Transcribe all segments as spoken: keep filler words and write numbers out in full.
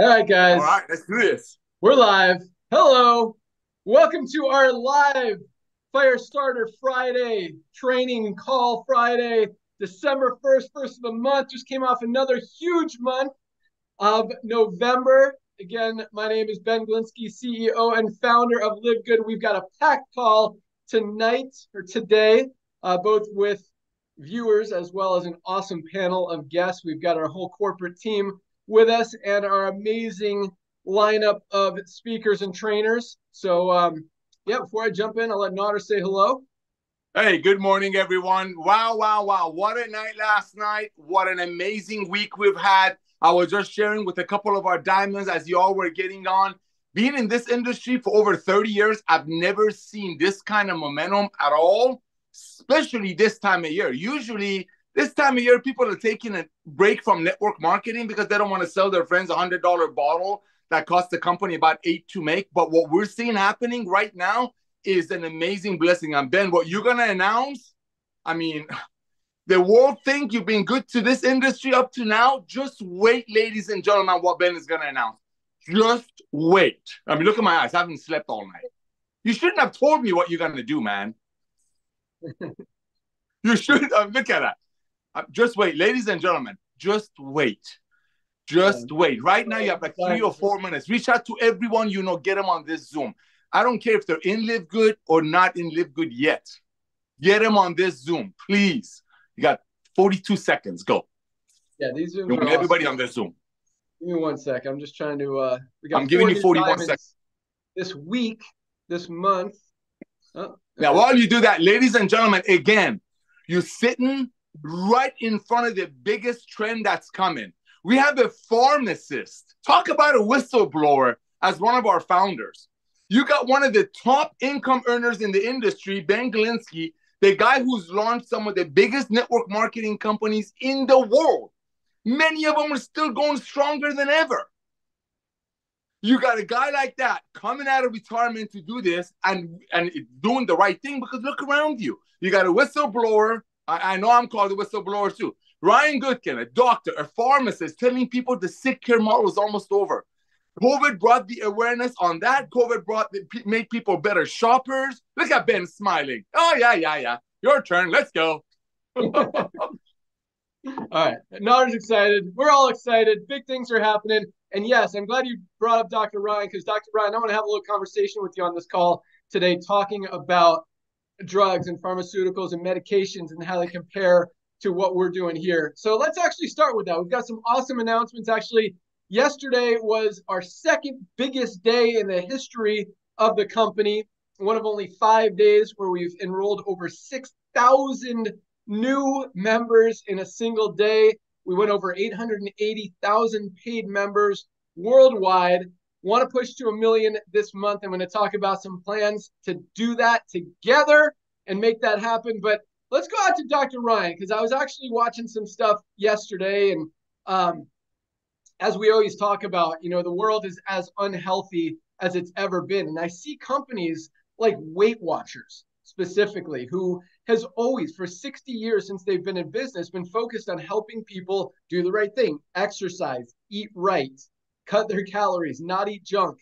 All right, guys. All right, let's do this. We're live. Hello. Welcome to our live Firestarter Friday, training call Friday, December first, first of the month. Just came off another huge month of November. Again, my name is Ben Glinski, C E O and founder of LiveGood. We've got a packed call tonight or today, uh, both with viewers as well as an awesome panel of guests. We've got our whole corporate team with us and our amazing lineup of speakers and trainers. So, um, yeah, before I jump in, I'll let Notter say hello. Hey, good morning, everyone. Wow, wow, wow. What a night last night. What an amazing week we've had. I was just sharing with a couple of our diamonds as y'all were getting on. Being in this industry for over thirty years, I've never seen this kind of momentum at all, especially this time of year. Usually, this time of year, people are taking a break from network marketing because they don't want to sell their friends a one hundred dollar bottle that costs the company about eight to make. But what we're seeing happening right now is an amazing blessing. And Ben, what you're going to announce, I mean... the world think you've been good to this industry up to now. Just wait, ladies and gentlemen, what Ben is going to announce. Just wait. I mean, look at my eyes. I haven't slept all night. You shouldn't have told me what you're going to do, man. You should. Uh, look at that. Uh, just wait. Ladies and gentlemen, just wait. Just wait. Right now, you have like three or four minutes. Reach out to everyone you know. Get them on this Zoom. I don't care if they're in LiveGood or not in LiveGood yet. Get them on this Zoom, please. You got forty-two seconds. Go. Yeah, these are everybody awesome. On their Zoom. Give me one sec. I'm just trying to. Uh, we got I'm giving you forty-one seconds. This week, this month. Oh, now, while you do that, ladies and gentlemen, again, you're sitting right in front of the biggest trend that's coming. We have a pharmacist. Talk about a whistleblower as one of our founders. You got one of the top income earners in the industry, Ben Glinski, the guy who's launched some of the biggest network marketing companies in the world. Many of them are still going stronger than ever. You got a guy like that coming out of retirement to do this and, and doing the right thing because look around you. You got a whistleblower. I, I know I'm called a whistleblower too. Ryan Goodkin, a doctor, a pharmacist, telling people the sick care model is almost over. COVID brought the awareness on that. COVID brought the, made people better shoppers. Look at Ben smiling. Oh, yeah, yeah, yeah. Your turn. Let's go. All right. Notter's excited. We're all excited. Big things are happening. And, yes, I'm glad you brought up Doctor Ryan because, Doctor Ryan, I want to have a little conversation with you on this call today talking about drugs and pharmaceuticals and medications and how they compare to what we're doing here. So let's actually start with that. We've got some awesome announcements, actually. Yesterday was our second biggest day in the history of the company, one of only five days where we've enrolled over six thousand new members in a single day. We went over eight hundred eighty thousand paid members worldwide. Want to push to a million this month. I'm going to talk about some plans to do that together and make that happen. But let's go out to Doctor Ryan because I was actually watching some stuff yesterday and um as we always talk about, you know, the world is as unhealthy as it's ever been. And I see companies like Weight Watchers specifically, who has always, for sixty years since they've been in business, been focused on helping people do the right thing, exercise, eat right, cut their calories, not eat junk.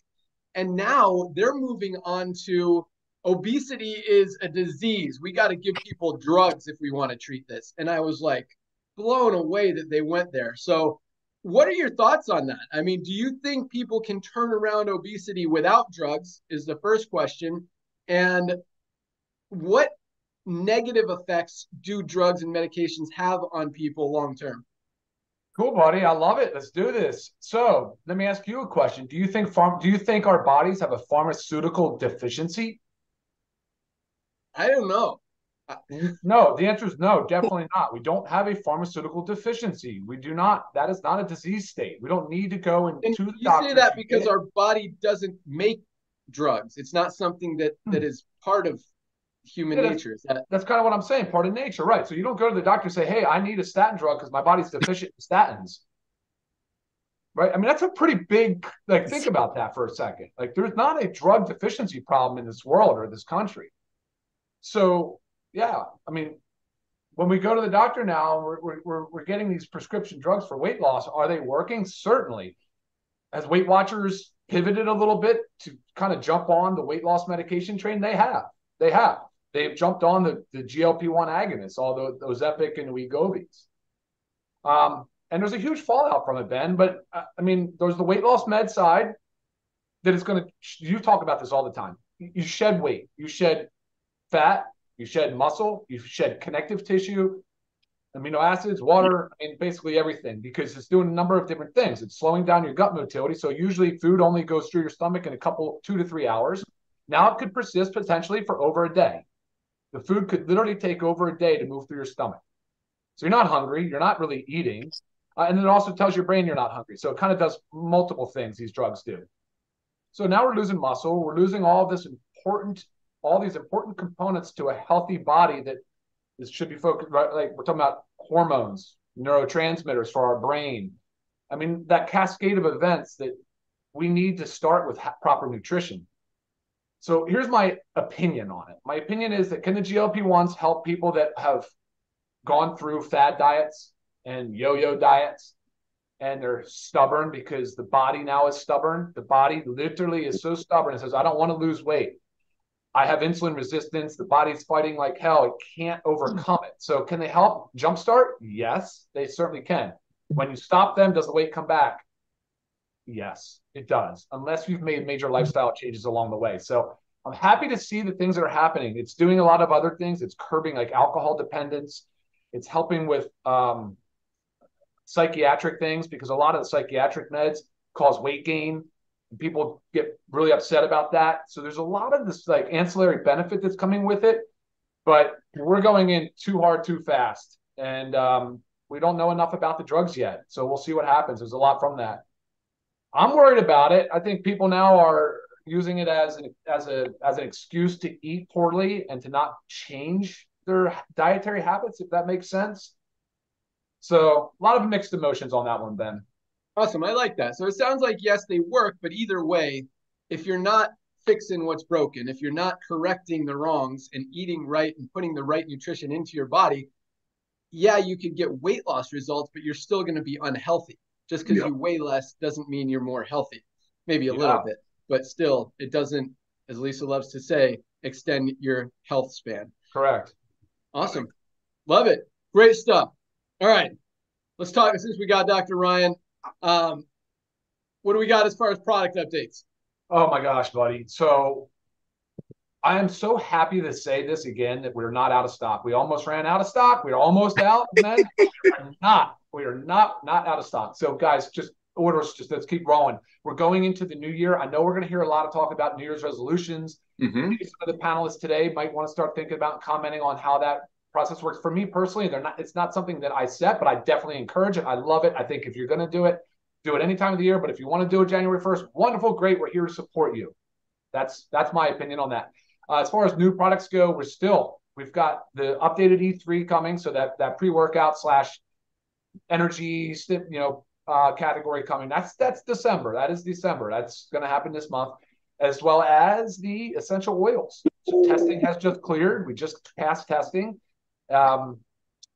And now they're moving on to obesity is a disease. We got to give people drugs if we want to treat this. And I was like blown away that they went there. So what are your thoughts on that? I mean, do you think people can turn around obesity without drugs is the first question. And what negative effects do drugs and medications have on people long-term? Cool, buddy. I love it. Let's do this. So let me ask you a question. Do you think farm, do you think our bodies have a pharmaceutical deficiency? I don't know. No, the answer is no, definitely not. We don't have a pharmaceutical deficiency. We do not. That is not a disease state. We don't need to go into the doctor. You say that because our body doesn't make drugs. It's not something that, that is part of human yeah, nature. Is that that's kind of what I'm saying, part of nature, right? So you don't go to the doctor and say, hey, I need a statin drug because my body's deficient in statins. Right? I mean, that's a pretty big, like, think about that for a second. Like, there's not a drug deficiency problem in this world or this country. So... yeah, I mean, when we go to the doctor now, we're, we're, we're getting these prescription drugs for weight loss. Are they working? Certainly. as Weight Watchers pivoted a little bit to kind of jump on the weight loss medication train, they have. They have. They've jumped on the, the G L P one agonists, all those, those Ozempic and Wegovy's. Um, and there's a huge fallout from it, Ben. But, uh, I mean, there's the weight loss med side that is going to – you talk about this all the time. You shed weight. You shed fat. You shed muscle. You shed connective tissue, amino acids, water, I mean, basically everything, because it's doing a number of different things. It's slowing down your gut motility. So usually food only goes through your stomach in a couple, two to three hours. Now it could persist potentially for over a day. The food could literally take over a day to move through your stomach. So you're not hungry. You're not really eating. Uh, and then it also tells your brain you're not hungry. So it kind of does multiple things these drugs do. So now we're losing muscle. We're losing all this important, all these important components to a healthy body that is, should be focused, right? Like we're talking about hormones, neurotransmitters for our brain. I mean, that cascade of events that we need to start with ha- proper nutrition. So here's my opinion on it. My opinion is that can the G L P ones help people that have gone through fad diets and yo-yo diets and they're stubborn because the body now is stubborn? The body literally is so stubborn. It says, I don't want to lose weight. I have insulin resistance. The body's fighting like hell. It can't overcome it. So can they help jumpstart? Yes, they certainly can. When you stop them, does the weight come back? Yes, it does, unless you've made major lifestyle changes along the way. So I'm happy to see the things that are happening. It's doing a lot of other things. It's curbing like alcohol dependence. It's helping with um, psychiatric things, because a lot of the psychiatric meds cause weight gain. People get really upset about that. So there's a lot of this like ancillary benefit that's coming with it, but we're going in too hard, too fast. And um, we don't know enough about the drugs yet. So we'll see what happens. There's a lot from that. I'm worried about it. I think people now are using it as an, as a, as an excuse to eat poorly and to not change their dietary habits, if that makes sense. So a lot of mixed emotions on that one, Ben. Awesome. I like that. So it sounds like, yes, they work, but either way, if you're not fixing what's broken, if you're not correcting the wrongs and eating right and putting the right nutrition into your body, yeah, you could get weight loss results, but you're still going to be unhealthy. Just because yeah. you weigh less doesn't mean you're more healthy. Maybe a yeah. little bit, but still, it doesn't, as Lisa loves to say, extend your health span. Correct. Awesome. Love it. Great stuff. All right. Let's talk, since we got Doctor Ryan. Um, what do we got as far as product updates? Oh my gosh, buddy. So I am so happy to say this again, that we're not out of stock. We almost ran out of stock. We're almost out. Man. we are not, we are not, not out of stock. So guys, just orders, just let's keep rolling. We're going into the new year. I know we're going to hear a lot of talk about New Year's resolutions. Mm-hmm. Maybe some of the panelists today might want to start thinking about commenting on how that process works. For me personally, they're not, it's not something that I set, but I definitely encourage it. I love it. I think if you're going to do it, do it any time of the year. But if you want to do it January first, wonderful, great. We're here to support you. That's that's my opinion on that. Uh, as far as new products go, we're still, we've got the updated E three coming. So that that pre-workout slash energy, you know, uh, category coming. That's that's December. That is December. That's going to happen this month, as well as the essential oils. So testing has just cleared. We just passed testing. Um,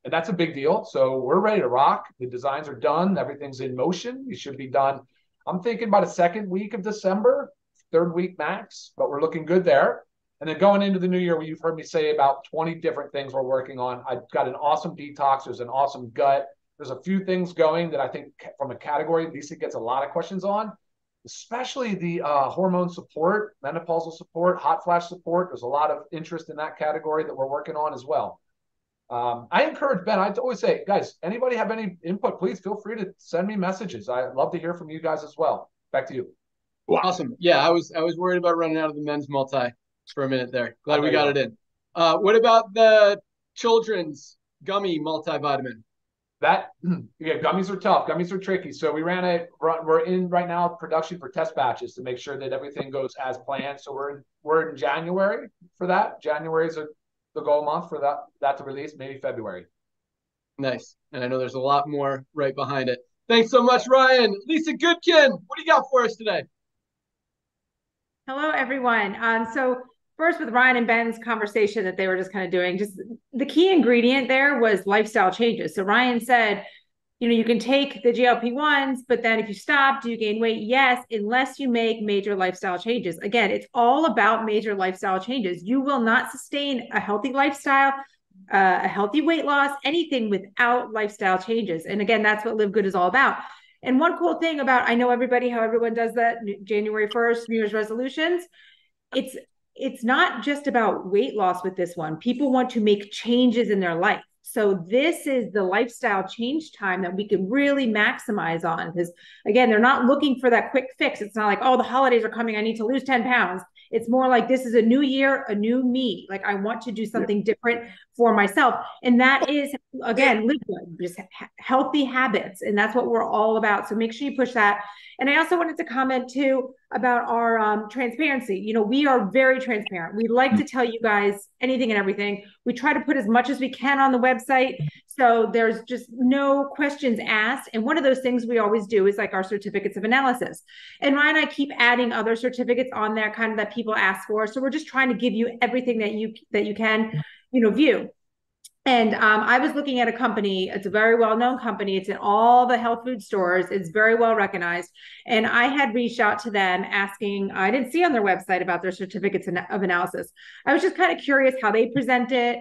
and that's a big deal. So we're ready to rock. The designs are done. Everything's in motion. You should be done. I'm thinking about a second week of December, third week max, but we're looking good there. And then going into the new year, you've heard me say about twenty different things we're working on. I've got an awesome detox. There's an awesome gut. There's a few things going that I think from a category, Lisa gets a lot of questions on, especially the uh, hormone support, menopausal support, hot flash support. There's a lot of interest in that category that we're working on as well. Um, I encourage Ben, I always say, guys, anybody have any input, please feel free to send me messages. I'd love to hear from you guys as well. Back to you. Wow. Awesome. Yeah, I was I was worried about running out of the men's multi for a minute there. Glad we got it in. Uh, what about the children's gummy multivitamin? That, yeah, gummies are tough. Gummies are tricky. So we ran a, we're in right now production for test batches to make sure that everything goes as planned. So we're in, we're in January for that. January is a the goal month for that that to release, maybe February. Nice. And I know there's a lot more right behind it. Thanks so much, Ryan. Lisa Goodkin, what do you got for us today? Hello, everyone. Um, so first with Ryan and Ben's conversation that they were just kind of doing, just the key ingredient there was lifestyle changes. So Ryan said, you know, you can take the G L P ones, but then if you stop, do you gain weight? Yes, unless you make major lifestyle changes. Again, it's all about major lifestyle changes. You will not sustain a healthy lifestyle, uh, a healthy weight loss, anything without lifestyle changes. And again, that's what Live Good is all about. And one cool thing about, I know everybody, how everyone does that January first, New Year's resolutions. It's, it's not just about weight loss with this one. People want to make changes in their life. So this is the lifestyle change time that we can really maximize on. Because again, they're not looking for that quick fix. It's not like, oh, the holidays are coming, I need to lose ten pounds. It's more like, this is a new year, a new me. Like, I want to do something different for myself. And that is, again, Live Good, just healthy habits. And that's what we're all about. So make sure you push that. And I also wanted to comment too about our um, transparency. You know, we are very transparent. We like to tell you guys anything and everything. We try to put as much as we can on the website. So there's just no questions asked. And one of those things we always do is like our certificates of analysis. And Ryan and I keep adding other certificates on there, kind of that people ask for. So we're just trying to give you everything that you that you can, you know, view. And um, I was looking at a company, it's a very well-known company. It's in all the health food stores. It's very well recognized. And I had reached out to them asking, I didn't see on their website about their certificates of analysis. I was just kind of curious how they present it.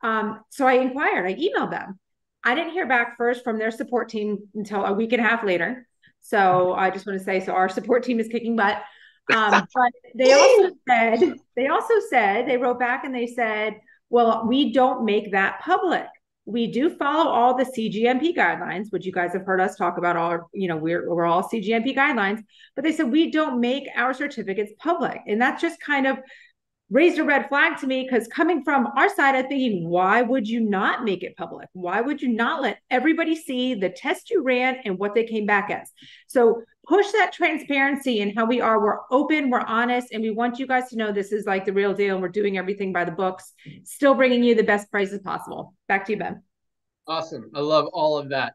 Um, so I inquired, I emailed them. I didn't hear back first from their support team until a week and a half later. So I just want to say, so our support team is kicking butt. Um, but they also said, they also said, they wrote back and they said, well, we don't make that public. We do follow all the C G M P guidelines, which you guys have heard us talk about all, you know, we're, we're all C G M P guidelines, but they said, we don't make our certificates public. And that's just kind of raised a red flag to me, because coming from our side, I'm thinking, why would you not make it public? Why would you not let everybody see the test you ran and what they came back as? So push that transparency in how we are. We're open, we're honest, and we want you guys to know this is like the real deal. And we're doing everything by the books, still bringing you the best prices possible. Back to you, Ben. Awesome. I love all of that.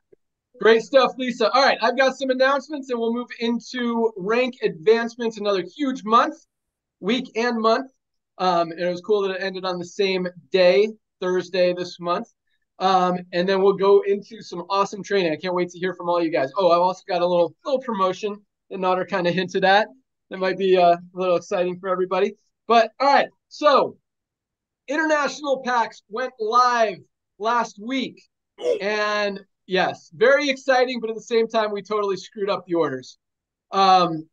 Great stuff, Lisa. All right, I've got some announcements and we'll move into rank advancements, another huge month, week and month. Um, and it was cool that it ended on the same day, Thursday this month. Um, and then we'll go into some awesome training. I can't wait to hear from all you guys. Oh, I've also got a little little promotion that Notter kind of hinted at. That might be uh, a little exciting for everybody. But all right, so International Packs went live last week. And yes, very exciting, but at the same time, we totally screwed up the orders. Um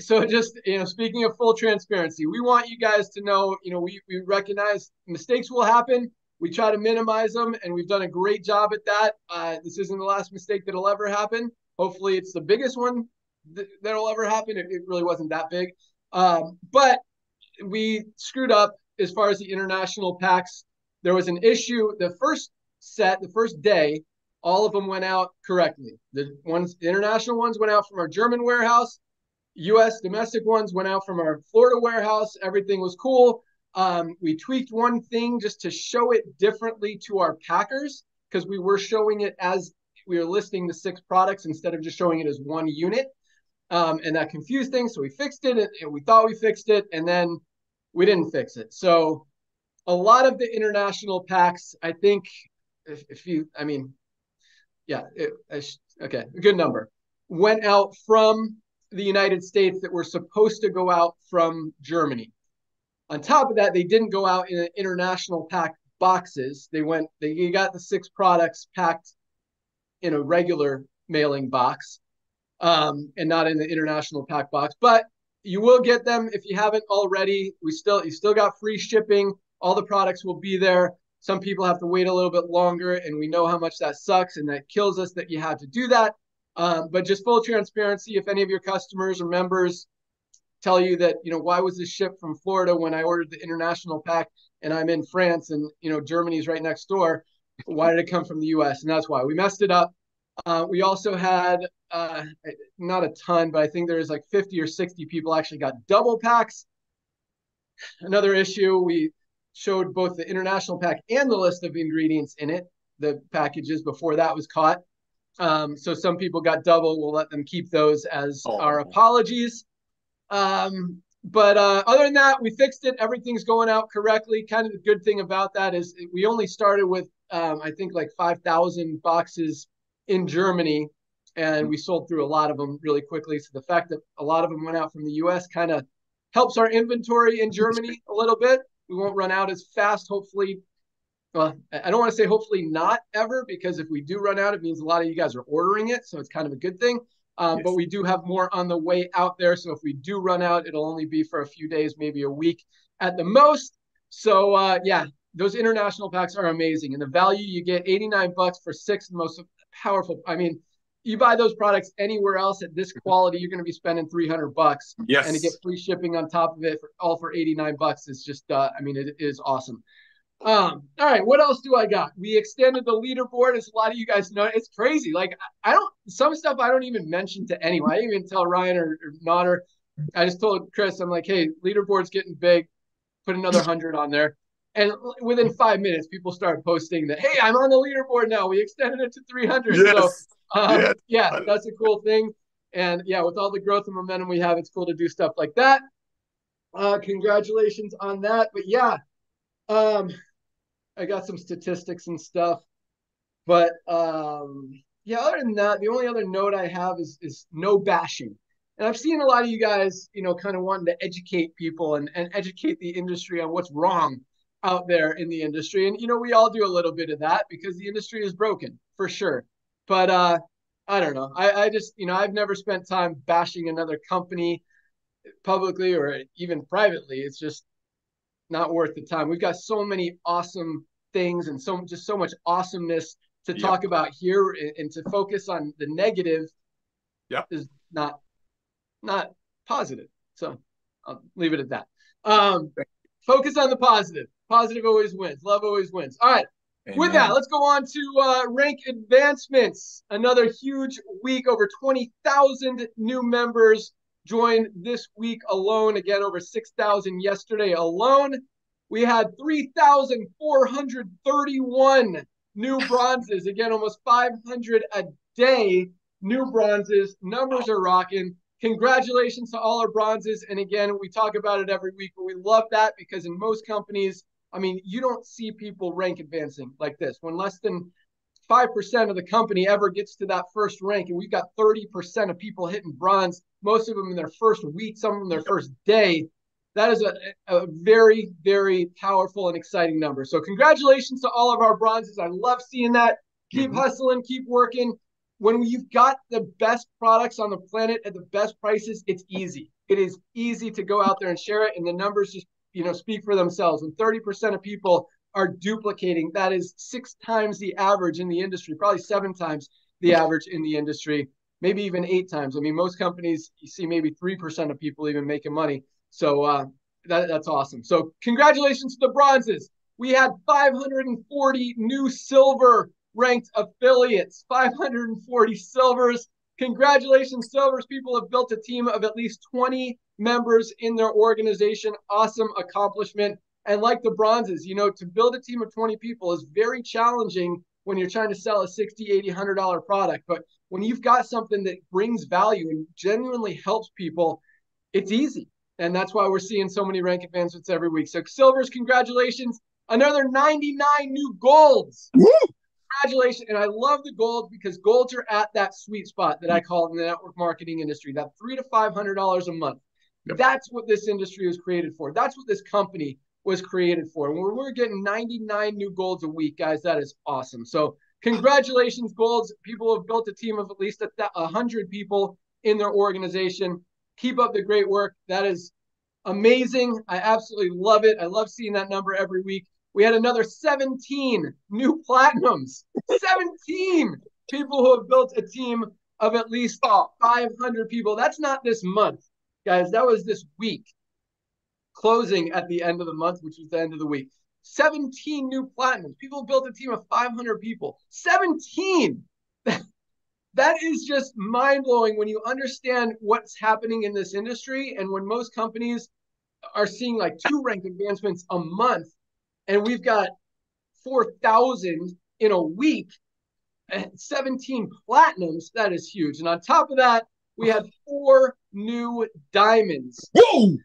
So just, you know, speaking of full transparency, we want you guys to know, you know, we, we recognize mistakes will happen. We try to minimize them, and we've done a great job at that. Uh, this isn't the last mistake that'll ever happen. Hopefully it's the biggest one th that'll ever happen. It, it really wasn't that big. Um, but we screwed up as far as the international packs. There was an issue. The first set, the first day, all of them went out correctly. The ones, the international ones went out from our German warehouse. U S domestic ones went out from our Florida warehouse. Everything was cool. Um, we tweaked one thing just to show it differently to our packers, because we were showing it as we were listing the six products instead of just showing it as one unit. Um, and that confused things. So we fixed it, and we thought we fixed it, and then we didn't fix it. So a lot of the international packs, I think, if, if you, I mean, yeah, it, I okay, a good number, went out from the United States that were supposed to go out from Germany. On top of that, they didn't go out in international pack boxes. They went, they got the six products packed in a regular mailing box, um, and not in the international pack box. But you will get them if you haven't already. We still, you still got free shipping. All the products will be there. Some people have to wait a little bit longer, and we know how much that sucks, and that kills us that you have to do that. Um, but just full transparency, if any of your customers or members tell you that, you know, why was this shipped from Florida when I ordered the international pack and I'm in France and, you know, Germany's right next door, why did it come from the U S? And that's why we messed it up. Uh, we also had uh, not a ton, but I think there was like fifty or sixty people actually got double packs. Another issue, we showed both the international pack and the list of ingredients in it, the packages, before that was caught. Um, so some people got double. We'll let them keep those as oh, our apologies. Um, but uh, other than that, we fixed it. Everything's going out correctly. Kind of the good thing about that is we only started with, um, I think, like five thousand boxes in Germany, and we sold through a lot of them really quickly. So the fact that a lot of them went out from the U S kind of helps our inventory in Germany a little bit. We won't run out as fast, hopefully. Well, I don't want to say hopefully not ever, because if we do run out, it means a lot of you guys are ordering it. So it's kind of a good thing. Um, yes. But we do have more on the way out there. So if we do run out, it'll only be for a few days, maybe a week at the most. So uh, yeah, those international packs are amazing. And the value you get, eighty-nine bucks for six most powerful. I mean, you buy those products anywhere else at this quality, you're going to be spending three hundred bucks. Yes. And to get free shipping on top of it, for, all for eighty-nine bucks is just, uh, I mean, it is awesome. Um, all right, what else do I got? We extended the leaderboard, as a lot of you guys know. It's crazy. Like, I don't, some stuff I don't even mention to anyone. I didn't even tell Ryan or, or Notter. I just told Chris, I'm like, hey, leaderboard's getting big. Put another hundred on there. And within five minutes, people started posting that, hey, I'm on the leaderboard now. We extended it to three hundred. Yes. So, um, yes. yeah, that's a cool thing. And yeah, with all the growth and momentum we have, it's cool to do stuff like that. Uh, congratulations on that. But yeah, um, I got some statistics and stuff, but um, yeah, other than that, the only other note I have is, is no bashing. And I've seen a lot of you guys, you know, kind of wanting to educate people and, and educate the industry on what's wrong out there in the industry. And, you know, we all do a little bit of that because the industry is broken for sure. But uh, I don't know. I, I just, you know, I've never spent time bashing another company publicly or even privately. It's just not worth the time. We've got so many awesome things and so just so much awesomeness to yep. talk about here, and, and to focus on the negative yep. is not not positive. So I'll leave it at that. Um, focus on the positive. Positive always wins. Love always wins. All right. Amen. With that, let's go on to uh, rank advancements. Another huge week. Over twenty thousand new members joined this week alone. Again, over six thousand yesterday alone. We had three thousand four hundred thirty-one new bronzes. Again, almost five hundred a day new bronzes. Numbers are rocking. Congratulations to all our bronzes. And again, we talk about it every week, but we love that because in most companies, I mean, you don't see people rank advancing like this. When less than five percent of the company ever gets to that first rank, and we've got thirty percent of people hitting bronze, most of them in their first week, some of them their first day, that is a, a very, very powerful and exciting number. So congratulations to all of our bronzes. I love seeing that. Keep mm-hmm. hustling, keep working. When you've got the best products on the planet at the best prices, it's easy. It is easy to go out there and share it, and the numbers just, you know, speak for themselves. And thirty percent of people are duplicating. That is six times the average in the industry, probably seven times the average in the industry, maybe even eight times. I mean, most companies, you see maybe three percent of people even making money. So uh, that, that's awesome. So congratulations to the bronzes. We had five hundred forty new silver ranked affiliates, five hundred forty silvers. Congratulations, silvers. People have built a team of at least twenty members in their organization. Awesome accomplishment. And like the bronzes, you know, to build a team of twenty people is very challenging when you're trying to sell a sixty, eighty, one hundred dollar product. But when you've got something that brings value and genuinely helps people, it's easy. And that's why we're seeing so many rank advancements every week. So silvers, congratulations. Another ninety-nine new golds. Woo! Congratulations. And I love the gold because golds are at that sweet spot that I call in the network marketing industry, that three hundred to five hundred dollars a month. Yep. That's what this industry was created for. That's what this company was created for. And we're, we're getting ninety-nine new golds a week, guys. That is awesome. So congratulations, golds. People have built a team of at least one hundred people in their organization. Keep up the great work. That is amazing. I absolutely love it. I love seeing that number every week. We had another seventeen new platinums, seventeen people who have built a team of at least five hundred people. That's not this month, guys. That was this week, closing at the end of the month, which was the end of the week. seventeen new platinums. People built a team of five hundred people. seventeen. That is just mind-blowing when you understand what's happening in this industry, and when most companies are seeing like two rank advancements a month. And we've got four thousand in a week and seventeen platinums. That is huge. And on top of that, we had four new diamonds. Whoa!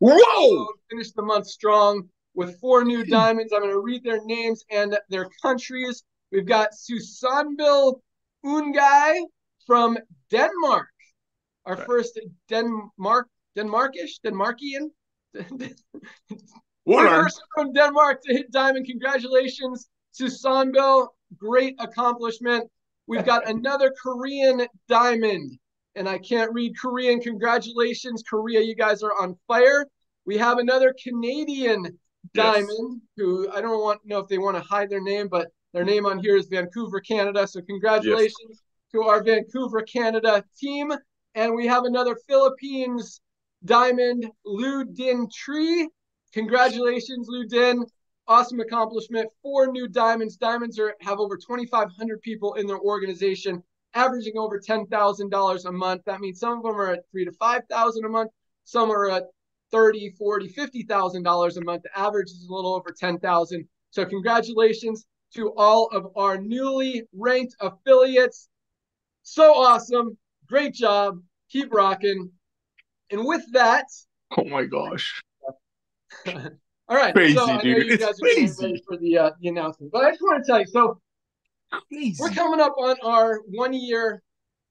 Whoa! Finish the month strong with four new diamonds. I'm going to read their names and their countries. We've got Susan Bill Ungai from Denmark. Our right. first Denmark, Denmarkish, Denmarkian. Our first from Denmark to hit diamond. Congratulations to Susan Bill. Great accomplishment. We've got another Korean diamond, and I can't read Korean. Congratulations, Korea. You guys are on fire. We have another Canadian diamond yes. who I don't want know if they want to hide their name, but their name on here is Vancouver, Canada. So congratulations yes. to our Vancouver, Canada team. And we have another Philippines diamond, Lou Din Tree. Congratulations, Lou Din. Awesome accomplishment. Four new diamonds. Diamonds are, have over twenty-five hundred people in their organization, averaging over ten thousand dollars a month. That means some of them are at three thousand to five thousand dollars a month. Some are at thirty thousand, forty thousand, fifty thousand dollars a month. The average is a little over ten thousand dollars. So congratulations to all of our newly ranked affiliates. So awesome. Great job. Keep rocking. And with that. Oh, my gosh. All right, crazy, so I dude. know you it's guys are crazy. getting ready for the, uh, the announcement, but I just want to tell you, so crazy. we're coming up on our one-year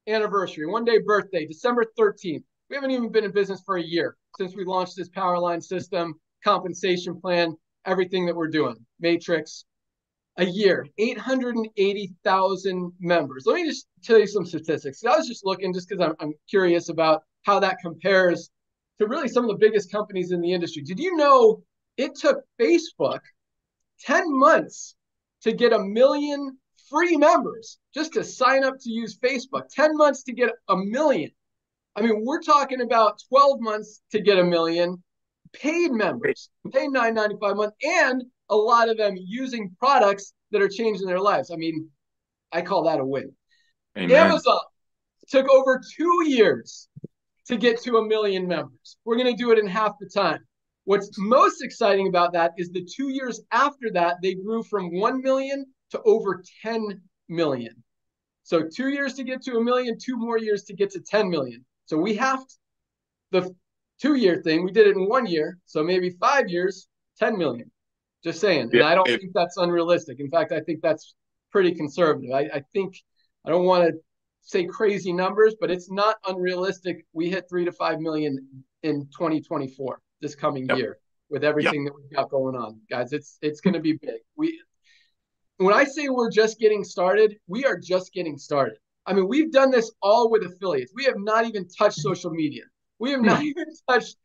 anniversary, one-day birthday, December thirteenth. We haven't even been in business for a year since we launched this Powerline system, compensation plan, everything that we're doing, Matrix, a year, eight hundred eighty thousand members. Let me just tell you some statistics. I was just looking just because I'm, I'm curious about how that compares to really some of the biggest companies in the industry. Did you know it took Facebook ten months to get a million free members just to sign up to use Facebook? ten months to get a million. I mean, we're talking about twelve months to get a million paid members, pay nine ninety-five a month, and a lot of them using products that are changing their lives. I mean, I call that a win. Amen. Amazon took over two years to get to a million members. We're going to do it in half the time. What's most exciting about that is the two years after that, they grew from one million to over ten million. So two years to get to a million, two more years to get to ten million. So we halved the two-year thing. We did it in one year. So maybe five years, ten million. Just saying. Yeah, and I don't it, think that's unrealistic. In fact, I think that's pretty conservative. I, I think I don't want to say crazy numbers, but it's not unrealistic. We hit three to five million in twenty twenty-four. This coming yep. year with everything yep. that we've got going on, guys. It's it's going to be big. We, when I say we're just getting started, we are just getting started. I mean, we've done this all with affiliates. We have not even touched social media. We have not even touched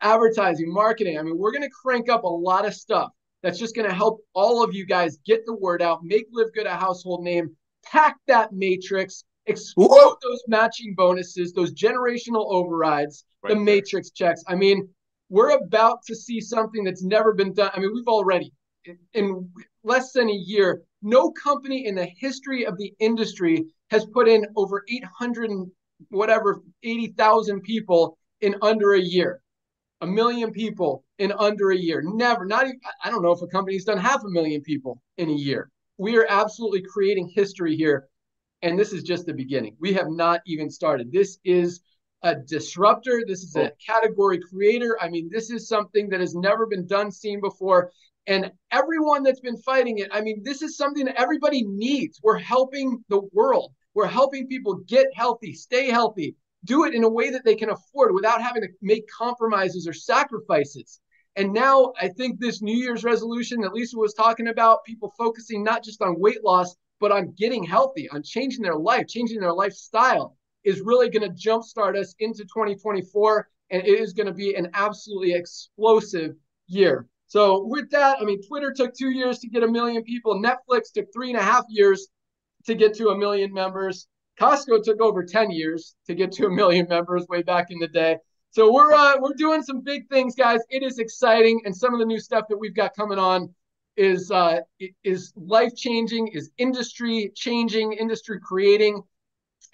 advertising, marketing. I mean, we're going to crank up a lot of stuff that's just going to help all of you guys get the word out, make Live Good a household name, pack that matrix, explode Whoa. those matching bonuses, those generational overrides, right the there. matrix checks. I mean, we're about to see something that's never been done. I mean, we've already, in less than a year, no company in the history of the industry has put in over eight hundred and whatever, eighty thousand people in under a year. A million people in under a year. Never, not even, I don't know if a company's done half a million people in a year. We are absolutely creating history here. And this is just the beginning. We have not even started. This is a disruptor. This is a category creator. I mean, this is something that has never been done, seen before. And everyone that's been fighting it, I mean, this is something that everybody needs. We're helping the world. We're helping people get healthy, stay healthy, do it in a way that they can afford without having to make compromises or sacrifices. And now I think this New Year's resolution that Lisa was talking about, people focusing not just on weight loss, but on getting healthy, on changing their life, changing their lifestyle, is really going to jumpstart us into twenty twenty-four, and it is going to be an absolutely explosive year. So with that, I mean, Twitter took two years to get a million people. Netflix took three and a half years to get to a million members. Costco took over ten years to get to a million members way back in the day. So we're uh, we're doing some big things, guys. It is exciting, and some of the new stuff that we've got coming on is uh, is life-changing, is industry-changing, industry-creating.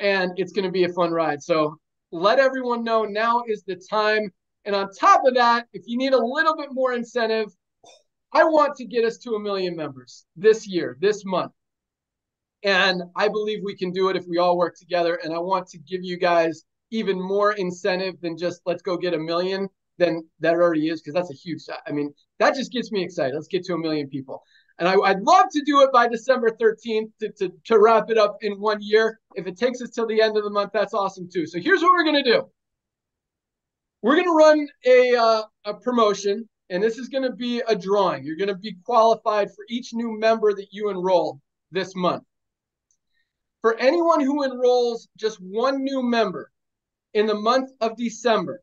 And it's going to be a fun ride. So let everyone know now is the time. And on top of that, if you need a little bit more incentive, I want to get us to a million members this year, this month. And I believe we can do it if we all work together. And I want to give you guys even more incentive than just let's go get a million than that already is, because that's a huge, I mean, that just gets me excited. Let's get to a million people. And I, I'd love to do it by December thirteenth to, to, to wrap it up in one year. If it takes us till the end of the month, that's awesome too. So here's what we're going to do. We're going to run a, uh, a promotion, and this is going to be a drawing. You're going to be qualified for each new member that you enroll this month. For anyone who enrolls just one new member in the month of December,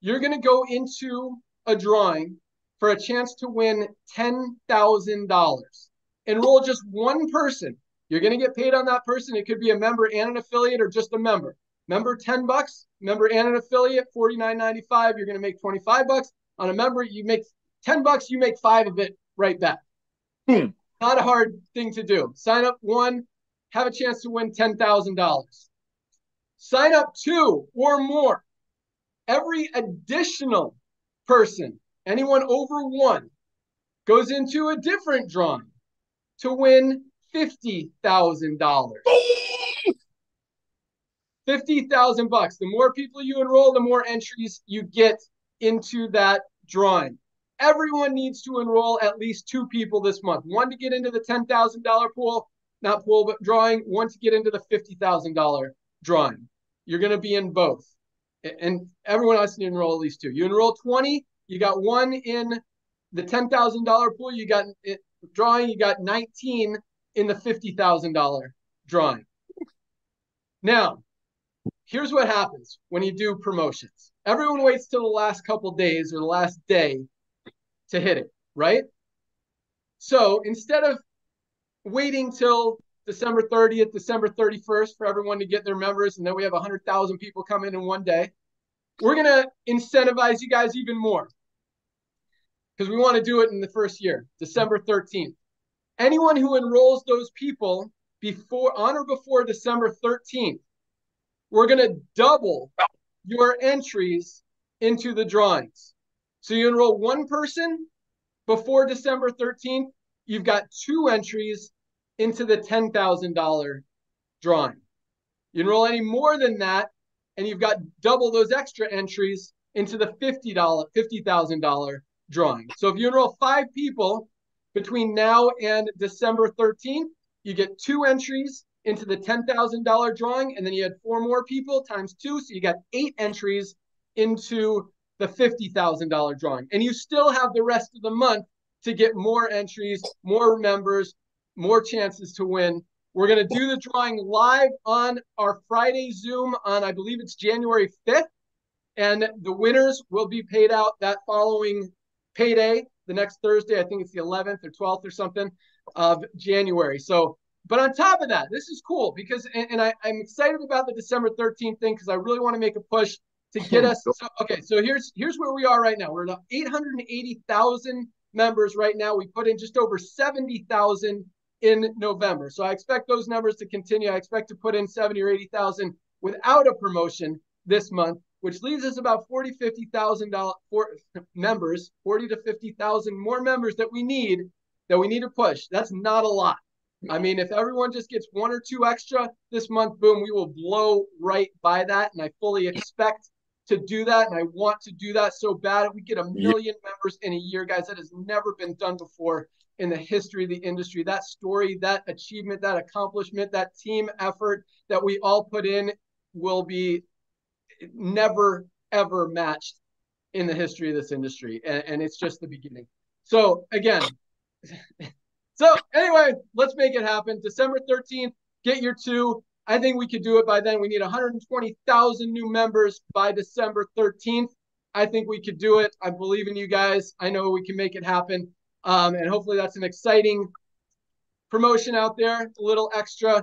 you're going to go into a drawing for a chance to win ten thousand dollars. Enroll just one person. You're going to get paid on that person. It could be a member and an affiliate or just a member. Member, ten bucks. Member and an affiliate, forty-nine ninety-five. You're going to make twenty-five bucks. On a member, you make ten bucks, you make five of it right back. Hmm. Not a hard thing to do. Sign up one, have a chance to win ten thousand dollars. Sign up two or more. Every additional person, anyone over one, goes into a different drawing to win fifty thousand dollars. fifty thousand bucks. The more people you enroll, the more entries you get into that drawing. Everyone needs to enroll at least two people this month. One to get into the ten thousand dollar pool, not pool, but drawing. One to get into the fifty thousand dollar drawing. You're going to be in both. And everyone has to enroll at least two. You enroll twenty, you got one in the ten thousand dollar pool, you got it, drawing, you got nineteen in the fifty thousand dollar drawing. Now, here's what happens when you do promotions. Everyone waits till the last couple days or the last day to hit it, right? So instead of waiting till December thirtieth, December thirty-first for everyone to get their members, and then we have one hundred thousand people come in in one day, we're going to incentivize you guys even more because we want to do it in the first year, December thirteenth. Anyone who enrolls those people before, on or before December thirteenth, we're going to double your entries into the drawings. So you enroll one person before December thirteenth, you've got two entries into the ten thousand dollar drawing. You enroll any more than that, and you've got double those extra entries into the fifty thousand dollar drawing. So if you enroll five people between now and December thirteenth, you get two entries into the ten thousand dollar drawing, and then you had four more people times two, so you got eight entries into the fifty thousand dollar drawing. And you still have the rest of the month to get more entries, more members, more chances to win. We're going to do the drawing live on our Friday Zoom on, I believe it's January fifth, and the winners will be paid out that following payday, the next Thursday, I think it's the eleventh or twelfth or something of January. So, but on top of that, this is cool because, and, and I, I'm excited about the December thirteenth thing because I really want to make a push to get us. So, okay, so here's here's where we are right now. We're at eight hundred eighty thousand members right now. We put in just over seventy thousand in November. So I expect those numbers to continue. I expect to put in seventy or eighty thousand without a promotion this month, which leaves us about forty, fifty thousand members, forty to fifty thousand more members that we need, that we need to push. That's not a lot. I mean, if everyone just gets one or two extra this month, boom, we will blow right by that. And I fully expect to do that. And I want to do that so bad. If we get a million members in a year, guys, that has never been done before in the history of the industry. That story, that achievement, that accomplishment, that team effort that we all put in will be never, ever matched in the history of this industry. And, and it's just the beginning. So again, so anyway, let's make it happen. December thirteenth, get your two. I think we could do it by then. We need one hundred twenty thousand new members by December thirteenth. I think we could do it. I believe in you guys. I know we can make it happen. Um, and hopefully that's an exciting promotion out there, a little extra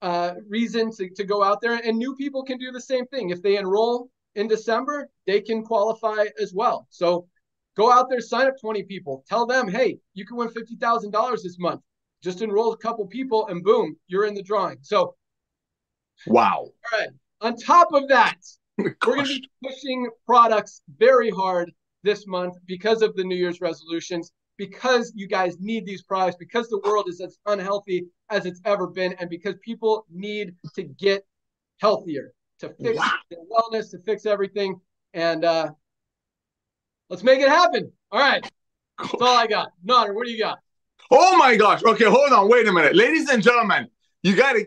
uh, reason to, to go out there. And new people can do the same thing. If they enroll in December, they can qualify as well. So go out there, sign up twenty people. Tell them, hey, you can win fifty thousand dollars this month. Just enroll a couple people and boom, you're in the drawing. So, wow. All right. On top of that, we're going to be pushing products very hard this month because of the New Year's resolutions, because you guys need these products, because the world is as unhealthy as it's ever been, and because people need to get healthier, to fix wow. their wellness, to fix everything. And uh, let's make it happen. All right. That's all I got. Notter, what do you got? Oh my gosh. Okay, hold on. Wait a minute. Ladies and gentlemen, you got to,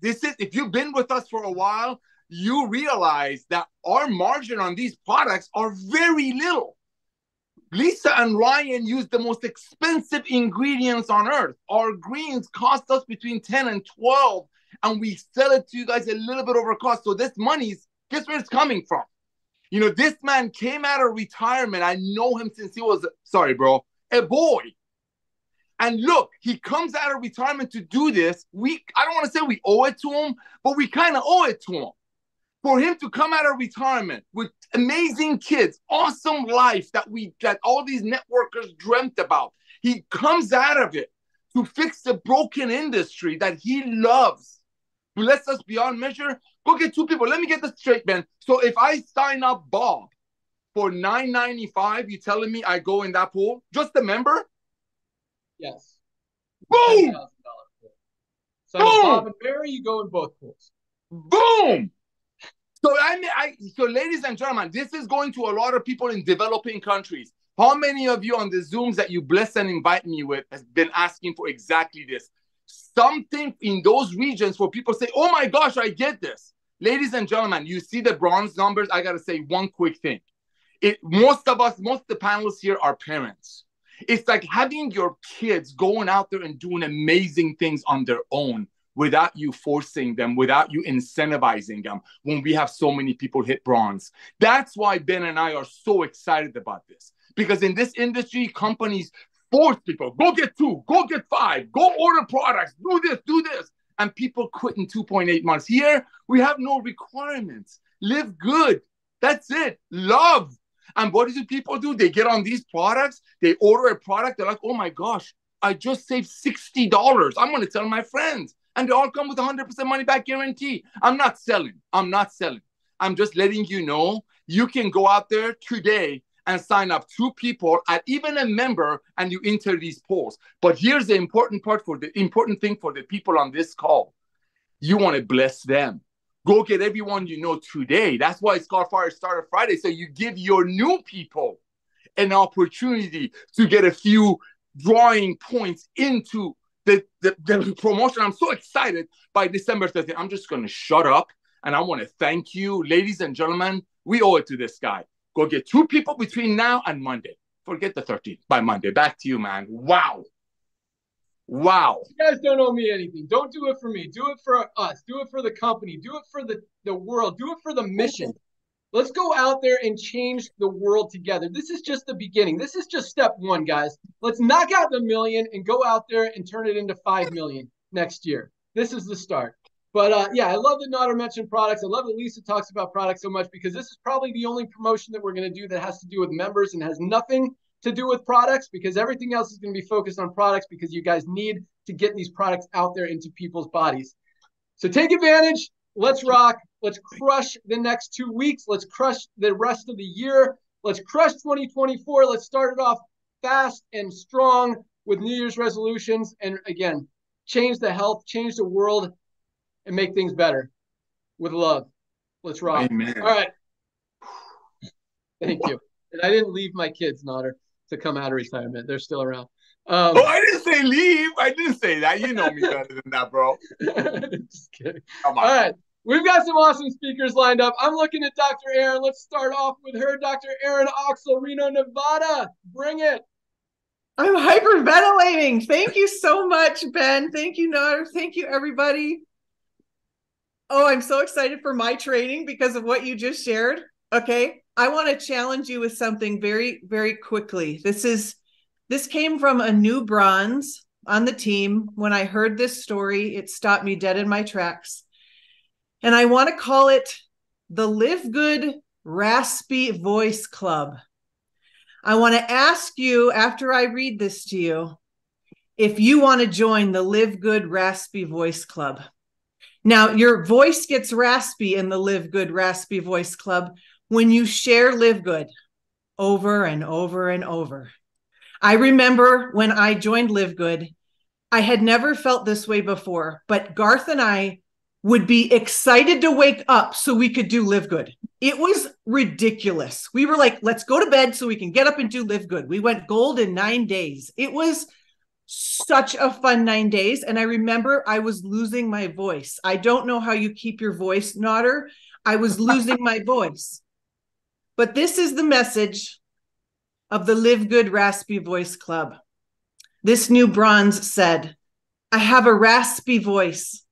this is, if you've been with us for a while, you realize that our margin on these products are very little. Lisa and Ryan used the most expensive ingredients on earth. Our greens cost us between ten and twelve, and we sell it to you guys a little bit over cost. So this money's, guess where it's coming from? You know, this man came out of retirement. I know him since he was, sorry, bro, a boy. And look, he comes out of retirement to do this. We, I don't want to say we owe it to him, but we kind of owe it to him. For him to come out of retirement with amazing kids, awesome life that we that all these networkers dreamt about. He comes out of it to fix the broken industry that he loves, bless us beyond measure. Go get two people. Let me get this straight, man. So if I sign up Bob for nine ninety-five, you telling me I go in that pool? Just a member? Yes. Boom! ten thousand dollars pool. So Boom! Bob and Mary, you go in both pools. Boom! So I mean, I so ladies and gentlemen, this is going to a lot of people in developing countries. How many of you on the Zooms that you bless and invite me with has been asking for exactly this? Something in those regions where people say, oh my gosh, I get this. Ladies and gentlemen, you see the bronze numbers. I got to say one quick thing. It, most of us, most of the panelists here are parents. It's like having your kids going out there and doing amazing things on their own without you forcing them, without you incentivizing them, when we have so many people hit bronze. That's why Ben and I are so excited about this. Because in this industry, companies force people, go get two, go get five, go order products, do this, do this. And people quit in two point eight months. Here, we have no requirements. Live good. That's it. Love. And what do people do? They get on these products. They order a product. They're like, oh my gosh, I just saved sixty dollars. I'm going to tell my friends. And they all come with one hundred percent money back guarantee. I'm not selling. I'm not selling. I'm just letting you know you can go out there today and sign up two people at even a member, and you enter these polls. But here's the important part for the important thing for the people on this call. You want to bless them. Go get everyone you know today. That's why it's called Fire Starter Friday. So you give your new people an opportunity to get a few drawing points into the, the, the promotion. I'm so excited. By December thirteenth, I'm just going to shut up, and I want to thank you. Ladies and gentlemen, we owe it to this guy. Go get two people between now and Monday. Forget the thirteenth. By Monday. Back to you, man. Wow. Wow. You guys don't owe me anything. Don't do it for me. Do it for us. Do it for the company. Do it for the, the world. Do it for the mission. Let's go out there and change the world together. This is just the beginning. This is just step one, guys. Let's knock out the million and go out there and turn it into five million next year. This is the start. But uh, yeah, I love that Notter mentioned products. I love that Lisa talks about products so much, because this is probably the only promotion that we're going to do that has to do with members and has nothing to do with products, because everything else is going to be focused on products, because you guys need to get these products out there into people's bodies. So take advantage. Let's rock. Let's crush the next two weeks. Let's crush the rest of the year. Let's crush twenty twenty-four. Let's start it off fast and strong with New Year's resolutions. And again, change the health, change the world, and make things better with love. Let's rock. Amen. All right. Thank you. And I didn't leave my kids, Notter, to come out of retirement. They're still around. Um, oh, I didn't say leave. I didn't say that. You know me better than that, bro. Just kidding. Come on. All right. We've got some awesome speakers lined up. I'm looking at Doctor Aaron. Let's start off with her. Doctor Aaron Oxel, Reno, Nevada. Bring it. I'm hyperventilating. Thank you so much, Ben. Thank you, Notter. Thank you, everybody. Oh, I'm so excited for my training because of what you just shared. Okay. I want to challenge you with something very, very quickly. This is, this came from a new bronze on the team. When I heard this story, it stopped me dead in my tracks. And I want to call it the Live Good Raspy Voice Club. I want to ask you, after I read this to you, if you want to join the Live Good Raspy Voice Club. Now, your voice gets raspy in the Live Good Raspy Voice Club when you share Live Good over and over and over. I remember when I joined Live Good, I had never felt this way before, but Garth and I would be excited to wake up so we could do Live Good. It was ridiculous. We were like, let's go to bed so we can get up and do Live Good. We went gold in nine days. It was such a fun nine days. And I remember I was losing my voice. I don't know how you keep your voice, Notter. I was losing my voice. But this is the message of the Live Good Raspy Voice Club. This new bronze said, I have a raspy voice.